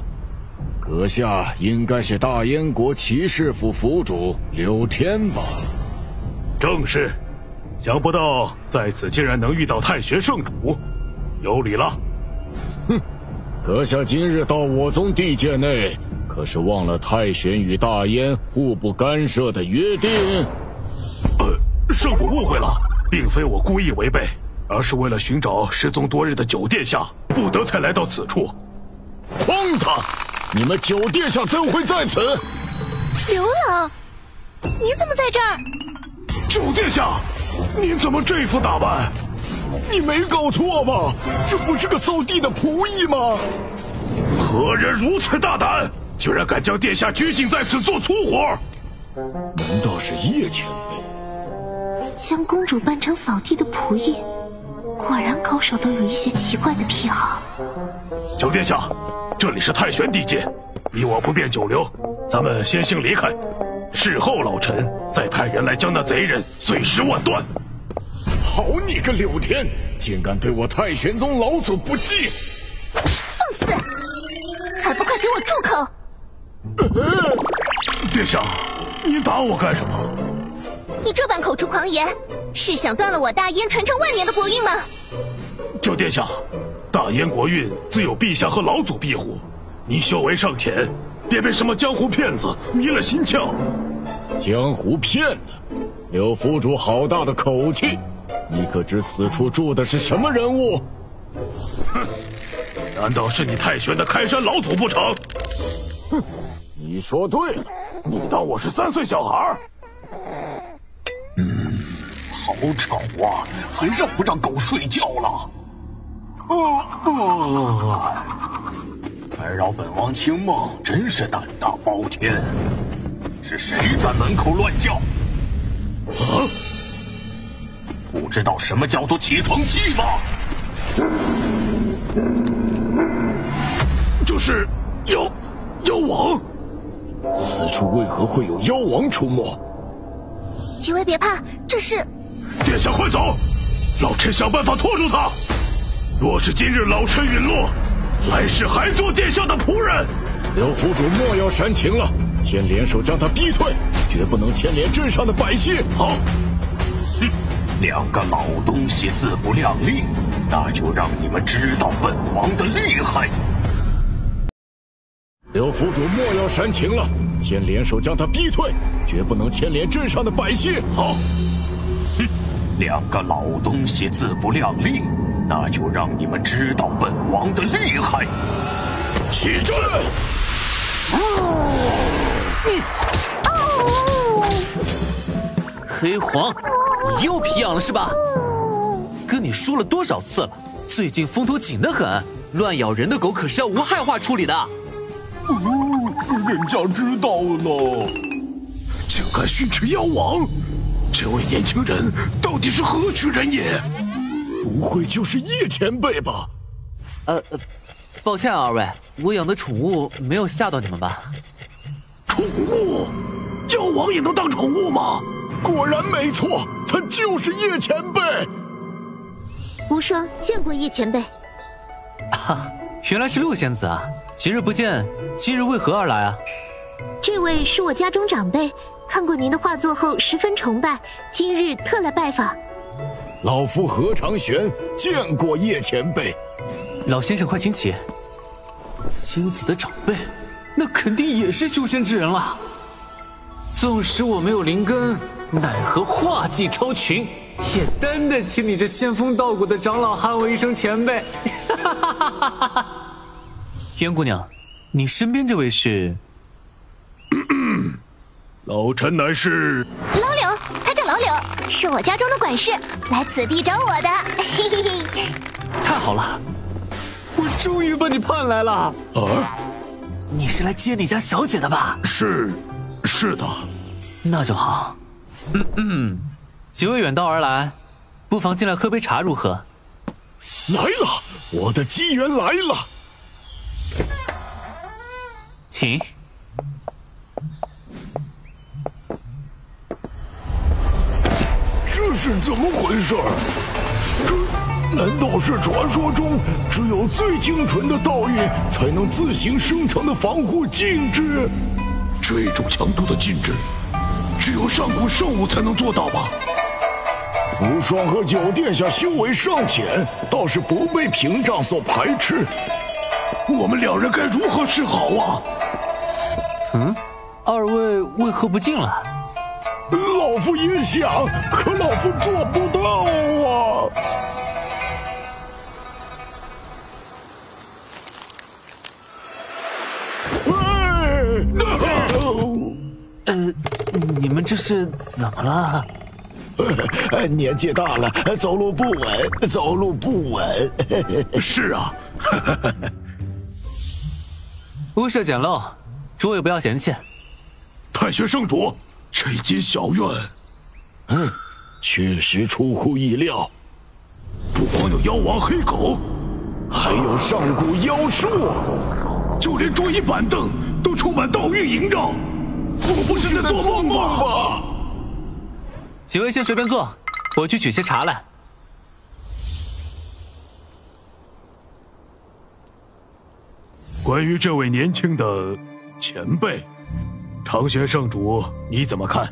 阁下应该是大燕国骑士府府主柳天吧？正是。想不到在此竟然能遇到太玄圣主，有礼了。 哼，阁下今日到我宗地界内，可是忘了太玄与大燕互不干涉的约定？呃，圣主误会了，并非我故意违背，而是为了寻找失踪多日的九殿下，不得才来到此处。诓他！你们九殿下怎会在此？刘老，你怎么在这儿？九殿下，您怎么这副打扮？ 你没搞错吧？这不是个扫地的仆役吗？何人如此大胆，居然敢将殿下拘禁在此做粗活？难道是叶前辈将公主扮成扫地的仆役？果然高手都有一些奇怪的癖好。九殿下，这里是太玄地界，你我不便久留，咱们先行离开，事后老臣再派人来将那贼人碎尸万段。好你个柳天，竟敢对我太玄宗老祖不敬！放肆！还不快给我住口！呃、殿下，您打我干什么？你这般口出狂言！ 是想断了我大燕传承万年的国运吗？九殿下，大燕国运自有陛下和老祖庇护。你修为尚浅，别被什么江湖骗子迷了心窍。江湖骗子，柳府主好大的口气！你可知此处住的是什么人物？哼，难道是你太玄的开山老祖不成？哼，你说对了，你当我是三岁小孩？嗯。 好吵啊！还让不让狗睡觉了？啊！干扰本王清梦，真是胆大包天！是谁在门口乱叫？啊！不知道什么叫做起床气吗？就是妖妖王。此处为何会有妖王出没？几位别怕，这是。 殿下，快走！老臣想办法拖住他。若是今日老臣陨落，来世还做殿下的仆人。刘府主莫要煽情了，先联手将他逼退，绝不能牵连镇上的百姓。好，哼，两个老东西自不量力，那就让你们知道本王的厉害。刘府主莫要煽情了，先联手将他逼退，绝不能牵连镇上的百姓。好。 哼，两个老东西自不量力，那就让你们知道本王的厉害！起阵！黑皇，你又皮痒了是吧？跟你说了多少次了，最近风头紧得很，乱咬人的狗可是要无害化处理的。嗯，人家知道了，竟敢训斥妖王！ 这位年轻人到底是何许人也？不会就是叶前辈吧？呃，抱歉啊，二位，我养的宠物没有吓到你们吧？宠物？妖王也能当宠物吗？果然没错，他就是叶前辈。无双见过叶前辈。啊，原来是陆仙子啊！几日不见，今日为何而来啊？这位是我家中长辈。 看过您的画作后，十分崇拜，今日特来拜访。老夫何长玄见过叶前辈。老先生快请起。仙子的长辈，那肯定也是修仙之人了。纵使我没有灵根，奈何画技超群，也担得起你这仙风道骨的长老喊我一声前辈。哈哈哈哈哈哈！燕姑娘，你身边这位是？ 老臣乃是老柳，他叫老柳，是我家中的管事，来此地找我的。嘿嘿嘿，太好了，我终于把你盼来了。啊，你是来接你家小姐的吧？是，是的。那就好。嗯嗯，几位远道而来，不妨进来喝杯茶如何？来了，我的机缘来了，请。 这是怎么回事？这难道是传说中只有最精纯的道运才能自行生成的防护禁制？这种强度的禁制，只有上古圣物才能做到吧？无双和九殿下修为尚浅，倒是不被屏障所排斥。我们两人该如何是好啊？嗯，二位为何不进来？ 老夫也想，可老夫做不到啊！呃，你们这是怎么了？年纪大了，走路不稳，走路不稳。是啊，屋舍简陋，诸位不要嫌弃。太玄圣主。 这间小院，嗯，确实出乎意料。不光有妖王黑狗，还有上古妖术，就连桌椅板凳都充满盗玉萦绕。我不是在做梦吗？几位先随便坐，我去取些茶来。 关于这位年轻的前辈，长玄圣主，你怎么看？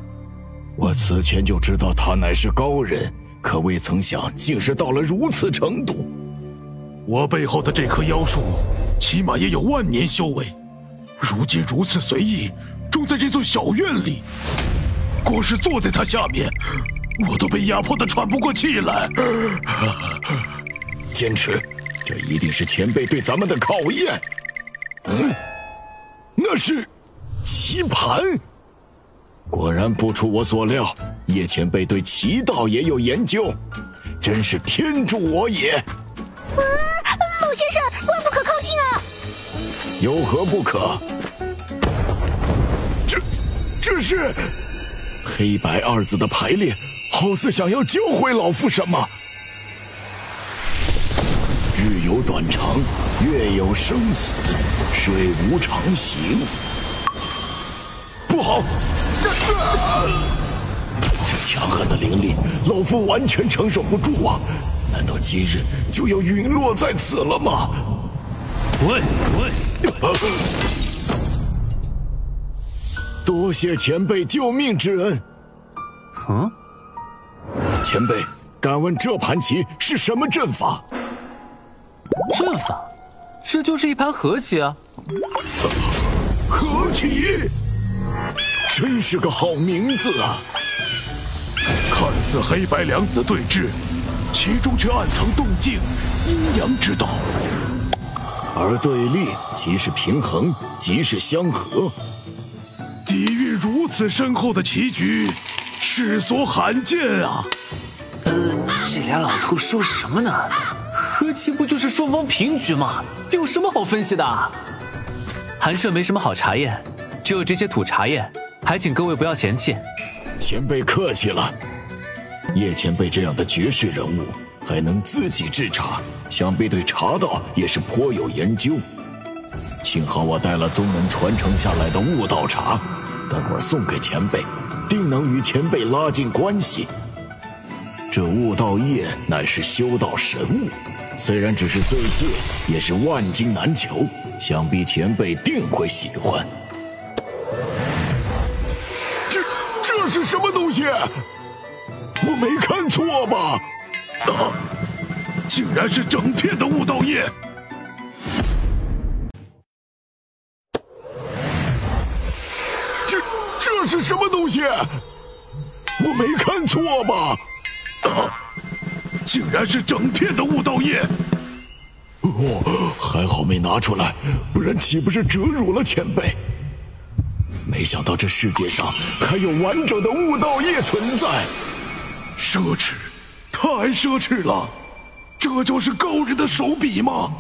我此前就知道他乃是高人，可未曾想竟是到了如此程度。我背后的这棵妖树，起码也有万年修为，如今如此随意，种在这座小院里，光是坐在它下面，我都被压迫得喘不过气来。坚持，这一定是前辈对咱们的考验。 嗯，那是棋盘。果然不出我所料，叶前辈对棋道也有研究，真是天助我也。啊，陆先生，万不可靠近啊！有何不可？这，这是黑白二字的排列，好似想要教会老夫什么。日有短长，月有生死。 水无常形，不好！这强悍的灵力，老夫完全承受不住啊！难道今日就要陨落在此了吗？滚滚！多谢前辈救命之恩。嗯，前辈，敢问这盘棋是什么阵法？阵法。 这就是一盘和棋啊！和棋，真是个好名字啊！看似黑白两子对峙，其中却暗藏动静，阴阳之道。而对立即是平衡，即是相合。底蕴如此深厚的棋局，世所罕见啊！呃，这俩老头说什么呢？ 和棋不就是双方平局吗？有什么好分析的？寒舍没什么好茶叶，只有这些土茶叶，还请各位不要嫌弃。前辈客气了，叶前辈这样的绝世人物还能自己制茶，想必对茶道也是颇有研究。幸好我带了宗门传承下来的悟道茶，待会儿送给前辈，定能与前辈拉近关系。 这悟道液乃是修道神物，虽然只是碎屑，也是万金难求，想必前辈定会喜欢。这这是什么东西？我没看错吧？啊，竟然是整片的悟道液！这这是什么东西？我没看错吧？ 啊！竟然是整片的悟道液！哦，还好没拿出来，不然岂不是折辱了前辈？没想到这世界上还有完整的悟道液存在，奢侈，太奢侈了！这就是高人的手笔吗？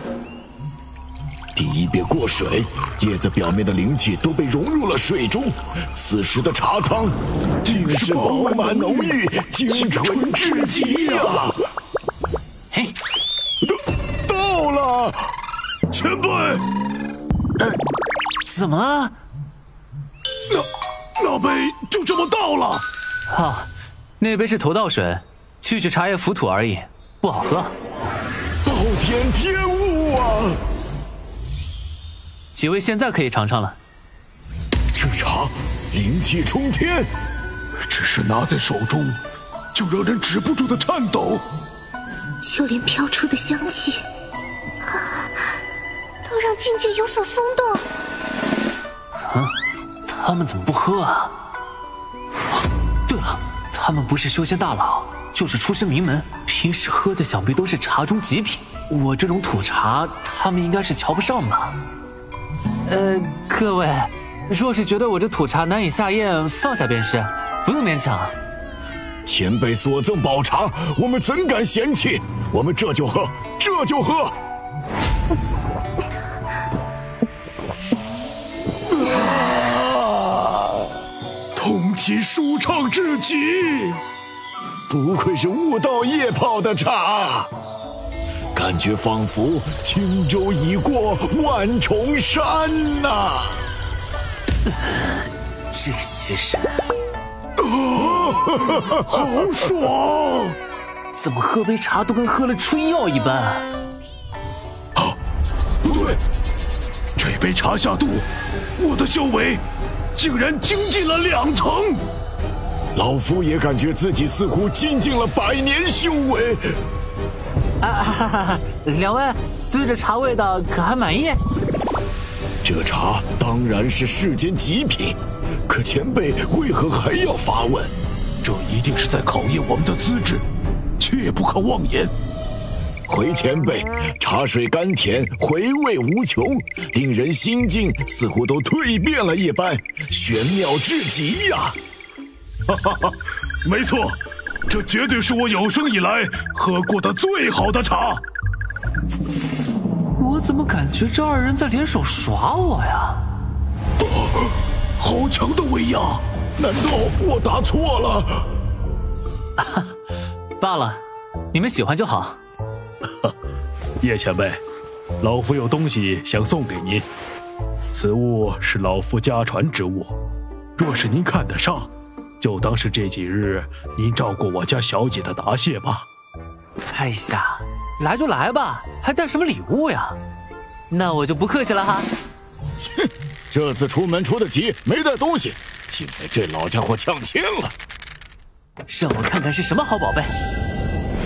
第一，别过水，叶子表面的灵气都被融入了水中，此时的茶汤。 定是饱满浓郁，精纯至极呀！嘿，到到了，前辈。呃，怎么了？那那杯就这么倒了？啊，那杯是头道水，去去茶叶浮土而已，不好喝。暴殄天物啊！几位现在可以尝尝了。这茶灵气冲天。 只是拿在手中，就让人止不住的颤抖，就连飘出的香气，啊，都让境界有所松动。啊，他们怎么不喝啊？啊，对了，他们不是修仙大佬，就是出身名门，平时喝的想必都是茶中极品。我这种土茶，他们应该是瞧不上吧？呃，各位，若是觉得我这土茶难以下咽，放下便是。 不用勉强，前辈所赠宝茶，我们怎敢嫌弃？我们这就喝，这就喝。啊！通体舒畅至极，不愧是悟道夜泡的茶。感觉仿佛轻舟已过万重山呐、啊！这些人，啊、好爽！怎么喝杯茶都跟喝了春药一般？啊，不对，这杯茶下肚，我的修为竟然精进了两层。 老夫也感觉自己似乎精进了百年修为。啊哈哈！两位对这茶味道可还满意？这茶当然是世间极品，可前辈为何还要发问？这一定是在考验我们的资质，切不可妄言。回前辈，茶水甘甜，回味无穷，令人心境似乎都蜕变了一般，玄妙至极呀！ 哈哈哈，没错，这绝对是我有生以来喝过的最好的茶。我怎么感觉这二人在联手耍我呀？啊、好强的威压！难道我答错了？啊、罢了，你们喜欢就好。叶前辈，老夫有东西想送给您，此物是老夫家传之物，若是您看得上。 就当是这几日您照顾我家小姐的答谢吧。哎呀，来就来吧，还带什么礼物呀？那我就不客气了哈。切，这次出门出的急，没带东西，竟被这老家伙抢先了。让我看看是什么好宝贝。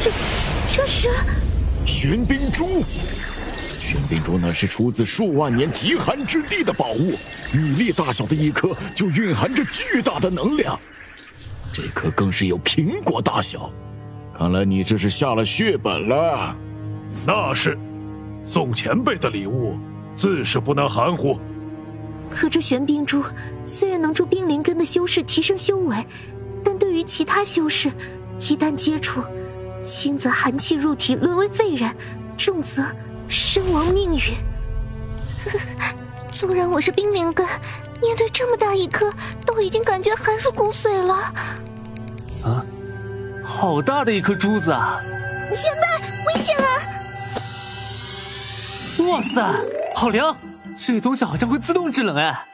这，这是玄冰珠。玄冰珠乃是出自数万年极寒之地的宝物，米粒大小的一颗就蕴含着巨大的能量。 这颗更是有苹果大小，看来你这是下了血本了。那是，送前辈的礼物，自是不能含糊。可这玄冰珠虽然能助冰灵根的修士提升修为，但对于其他修士，一旦接触，轻则寒气入体沦为废人，重则身亡命陨。纵然我是冰灵根，面对这么大一颗，都已经感觉寒入骨髓了。 啊，好大的一颗珠子啊！前辈，危险啊！哇塞，好凉！这东西好像会自动制冷哎。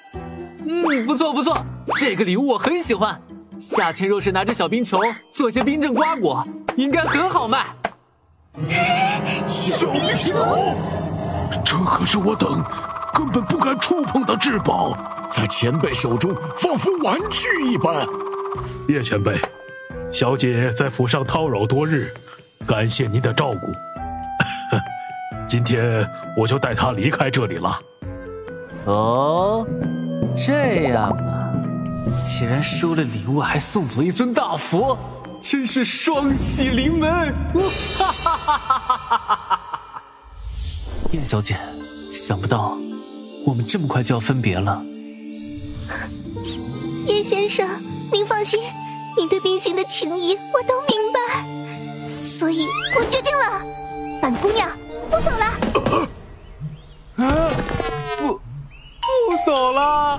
嗯，不错不错，这个礼物我很喜欢。夏天若是拿着小冰球做些冰镇瓜果，应该很好卖。小冰球，这可是我等根本不敢触碰的至宝，在前辈手中仿佛玩具一般。叶前辈。 小姐在府上叨扰多日，感谢您的照顾。今天我就带她离开这里了。哦，这样啊！既然收了礼物，还送走一尊大佛，真是双喜临门！哈哈哈哈哈！叶小姐，想不到我们这么快就要分别了。叶先生，您放心。 你对冰心的情谊我都明白，所以我决定了，本姑娘不走了。啊！不，不走了。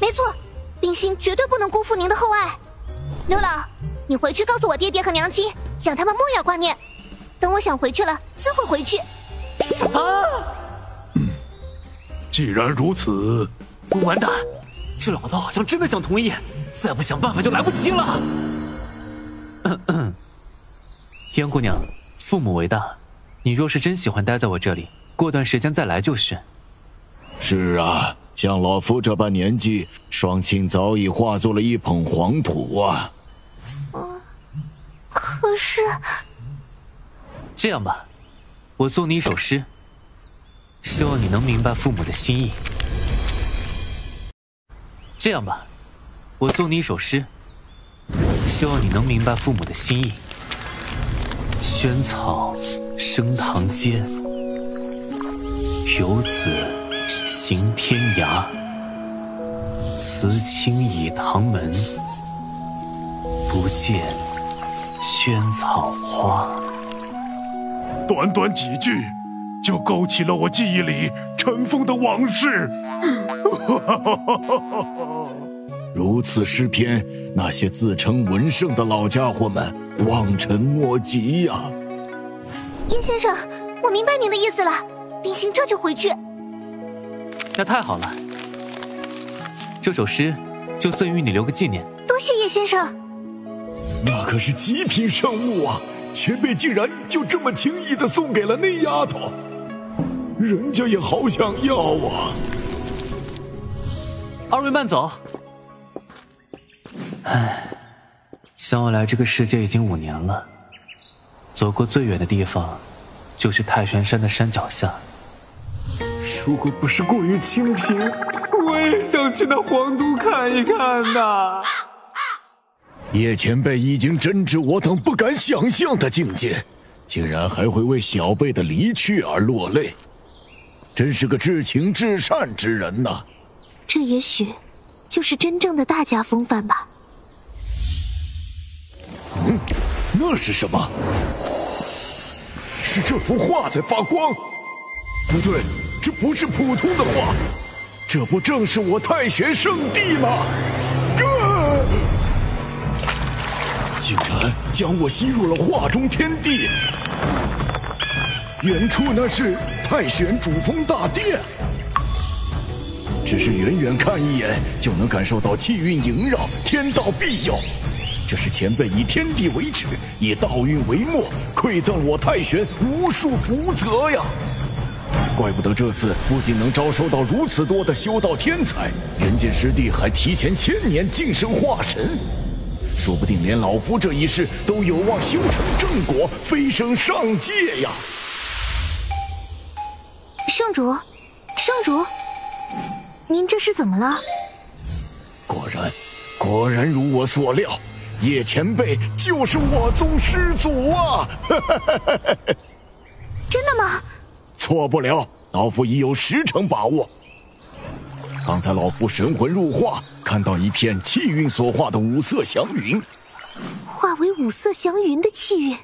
没错，冰心绝对不能辜负您的厚爱。刘老，你回去告诉我爹爹和娘亲，让他们莫要挂念。等我想回去了，自会回去。什么、嗯？既然如此，完蛋。 这老头好像真的想同意，再不想办法就来不及了。嗯嗯，燕姑娘，父母为大，你若是真喜欢待在我这里，过段时间再来就是。是啊，像老夫这般年纪，双亲早已化作了一捧黄土啊。嗯，可是这样吧，我送你一首诗，希望你能明白父母的心意。 这样吧，我送你一首诗，希望你能明白父母的心意。萱草生堂阶，游子行天涯。辞青倚堂门，不见萱草花。短短几句，就勾起了我记忆里尘封的往事。如此诗篇，那些自称文圣的老家伙们，望尘莫及呀、啊！殷先生，我明白您的意思了，秉行这就回去。那太好了，这首诗就赠予你留个纪念。多谢叶先生。那可是极品圣物啊！前辈竟然就这么轻易的送给了那丫头，人家也好想要啊！二位慢走。唉。 想我来这个世界已经五年了，走过最远的地方，就是太玄山的山脚下。如果不是过于清贫，我也想去那皇都看一看呐。叶前辈已经真至我等不敢想象的境界，竟然还会为小辈的离去而落泪，真是个至情至善之人呐。这也许就是真正的大家风范吧。 嗯，那是什么？是这幅画在发光？不对，这不是普通的画，这不正是我太玄圣地吗？啊！竟然将我吸入了画中天地。远处那是太玄主峰大殿，只是远远看一眼就能感受到气运萦绕，天道庇佑。 这是前辈以天地为尺，以道运为墨，馈赠我太玄无数福泽呀！怪不得这次不仅能招收到如此多的修道天才，人间师弟还提前千年晋升化神，说不定连老夫这一世都有望修成正果，飞升上界呀！圣主，圣主，您这是怎么了？果然，果然如我所料。 叶前辈就是我宗师祖啊！真的吗？错不了，老夫已有十成把握。刚才老夫神魂入化，看到一片气运所化的五色祥云，化为五色祥云的气运。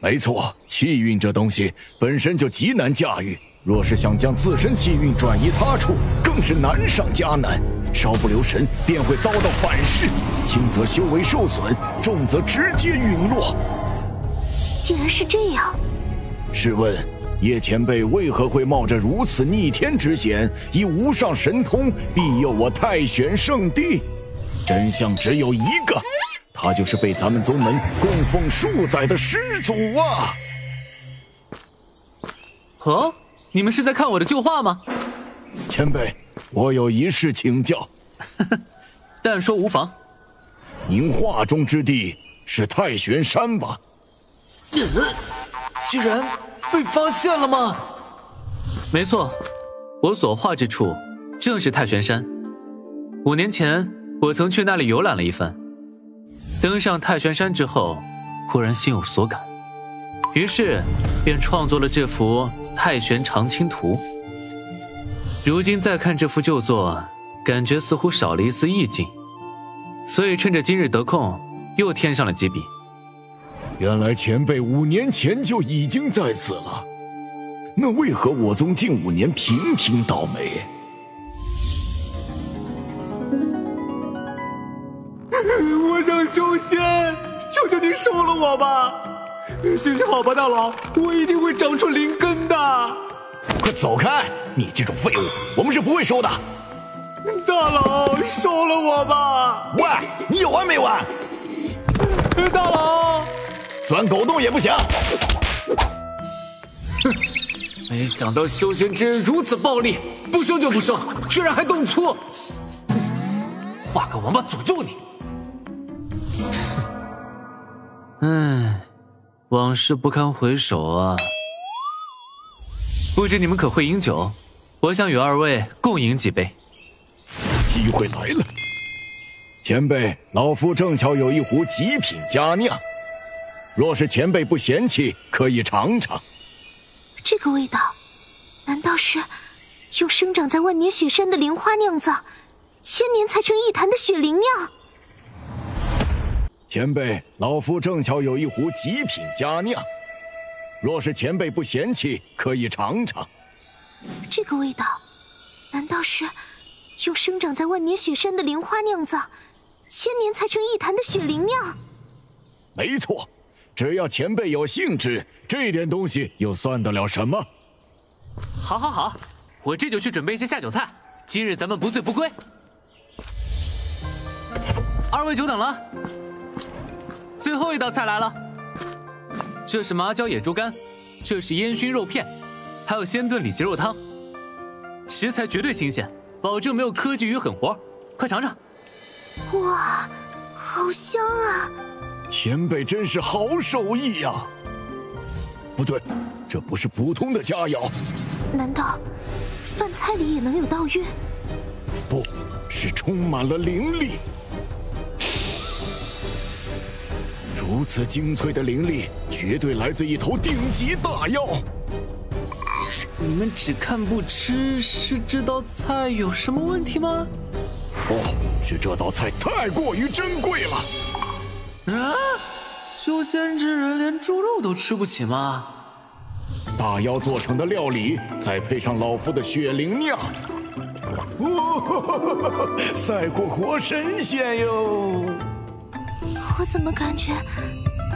没错，气运这东西本身就极难驾驭，若是想将自身气运转移他处，更是难上加难。 稍不留神，便会遭到反噬，轻则修为受损，重则直接陨落。既然是这样，试问叶前辈为何会冒着如此逆天之险，以无上神通庇佑我太玄圣地？真相只有一个，他就是被咱们宗门供奉数载的师祖啊！哦，你们是在看我的旧画吗？前辈。 我有一事请教，但说无妨。您画中之地是太玄山吧？呃，居然被发现了吗？没错，我所画之处正是太玄山。五年前，我曾去那里游览了一番。登上太玄山之后，忽然心有所感，于是便创作了这幅《太玄长青图》。 如今再看这幅旧作，感觉似乎少了一丝意境，所以趁着今日得空，又添上了几笔。原来前辈五年前就已经在此了，那为何我宗近五年频频倒霉？我想修仙，求求您收了我吧！行行好吧，大佬，我一定会长出灵根的。 快走开！你这种废物，我们是不会收的。大佬，收了我吧！喂，你有完没完？大佬，钻狗洞也不行。哼，没想到修仙之人如此暴力，不收就不收，居然还动粗！画个王八诅咒你！唉，往事不堪回首啊。 不知你们可会饮酒？我想与二位共饮几杯。机会来了，前辈，老夫正巧有一壶极品佳酿，若是前辈不嫌弃，可以尝尝。这个味道，难道是有生长在万年雪山的灵花酿造，千年才成一坛的雪灵酿？前辈，老夫正巧有一壶极品佳酿。 若是前辈不嫌弃，可以尝尝。这个味道，难道是由生长在万年雪山的灵花酿造，千年才成一坛的雪灵酿？没错，只要前辈有兴致，这点东西又算得了什么？好，好，好，我这就去准备一些下酒菜。今日咱们不醉不归。二位久等了，最后一道菜来了。这是麻椒野猪肝，这是烟熏肉片，还有鲜炖里脊肉汤。食材绝对新鲜，保证没有科技与狠活。快尝尝。哇，好香啊！ 前辈真是好手艺呀！不对，这不是普通的佳肴。难道饭菜里也能有盗韵？不是，充满了灵力。如此精粹的灵力，绝对来自一头顶级大妖。你们只看不吃，是这道菜有什么问题吗？不，是这道菜太过于珍贵了。 啊！修仙之人连猪肉都吃不起吗？大妖做成的料理，再配上老夫的血灵酿，哦，赛过活神仙哟！我怎么感觉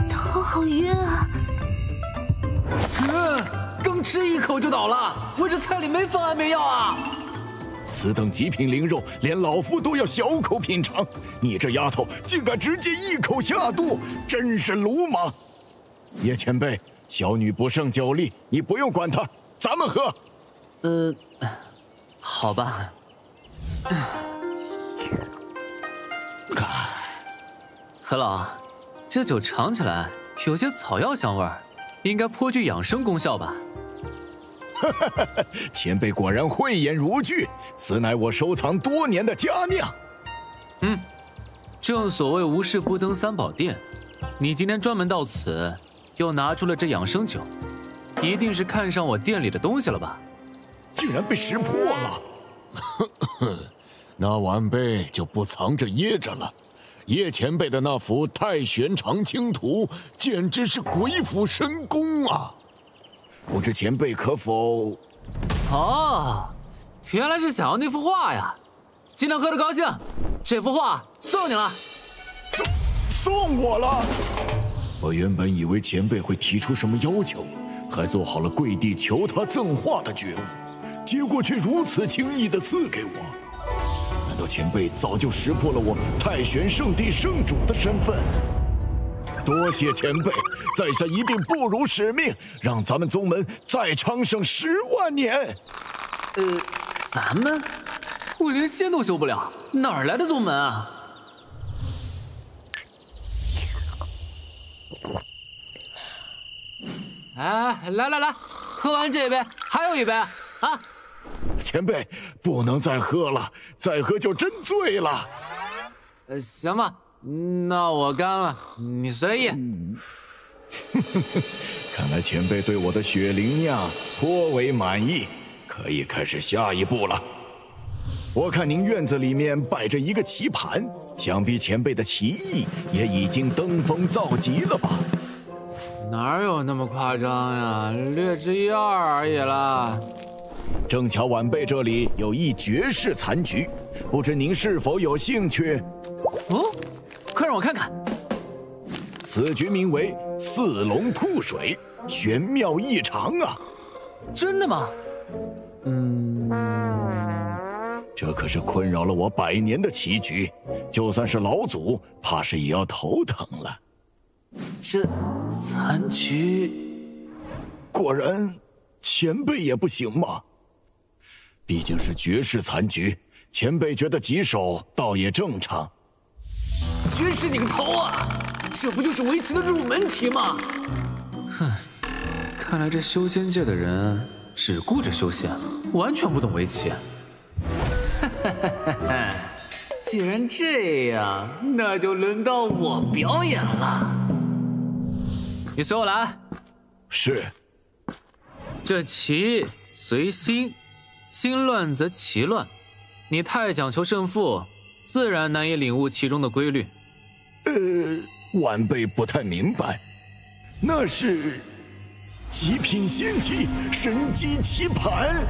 头好晕啊？嗯，刚吃一口就倒了，我这菜里没放安眠药啊！ 此等极品灵肉，连老夫都要小口品尝。你这丫头竟敢直接一口下肚，真是鲁莽！叶前辈，小女不胜酒力，你不用管她，咱们喝。呃，好吧。何老，这酒尝起来有些草药香味儿，应该颇具养生功效吧？ 前辈果然慧眼如炬，此乃我收藏多年的佳酿。嗯，正所谓无事不登三宝殿，你今天专门到此，又拿出了这养生酒，一定是看上我店里的东西了吧？竟然被识破了！那晚辈就不藏着掖着了。叶前辈的那幅《太玄长青图》，简直是鬼斧神工啊！ 不知前辈可否？哦，原来是想要那幅画呀！今天喝得高兴，这幅画送你了。送送我了？我原本以为前辈会提出什么要求，还做好了跪地求他赠画的觉悟，结果却如此轻易地赐给我。难道前辈早就识破了我太玄圣地圣主的身份？ 多谢前辈，在下一定不辱使命，让咱们宗门再昌盛十万年。呃，咱们？我连仙都修不了，哪来的宗门啊？哎，来来来，喝完这一杯，还有一杯啊！前辈，不能再喝了，再喝就真醉了。呃，行吧。 那我干了，你随意。看来前辈对我的雪灵酿颇为满意，可以开始下一步了。我看您院子里面摆着一个棋盘，想必前辈的棋艺也已经登峰造极了吧？哪有那么夸张呀，略知一二而已啦。正巧晚辈这里有一绝世残局，不知您是否有兴趣？哦。 快让我看看，此局名为“四龙吐水”，玄妙异常啊！真的吗？嗯，这可是困扰了我百年的棋局，就算是老祖，怕是也要头疼了。这残局，果然前辈也不行嘛。毕竟是绝世残局，前辈觉得棘手倒也正常。 绝世你个头啊！这不就是围棋的入门题吗？哼，看来这修仙界的人只顾着修仙，完全不懂围棋。哈哈哈哈！既然这样，那就轮到我表演了。你随我来。是。这棋随心，心乱则棋乱。你太讲求胜负。 自然难以领悟其中的规律。呃，晚辈不太明白，那是极品仙棋神机棋盘。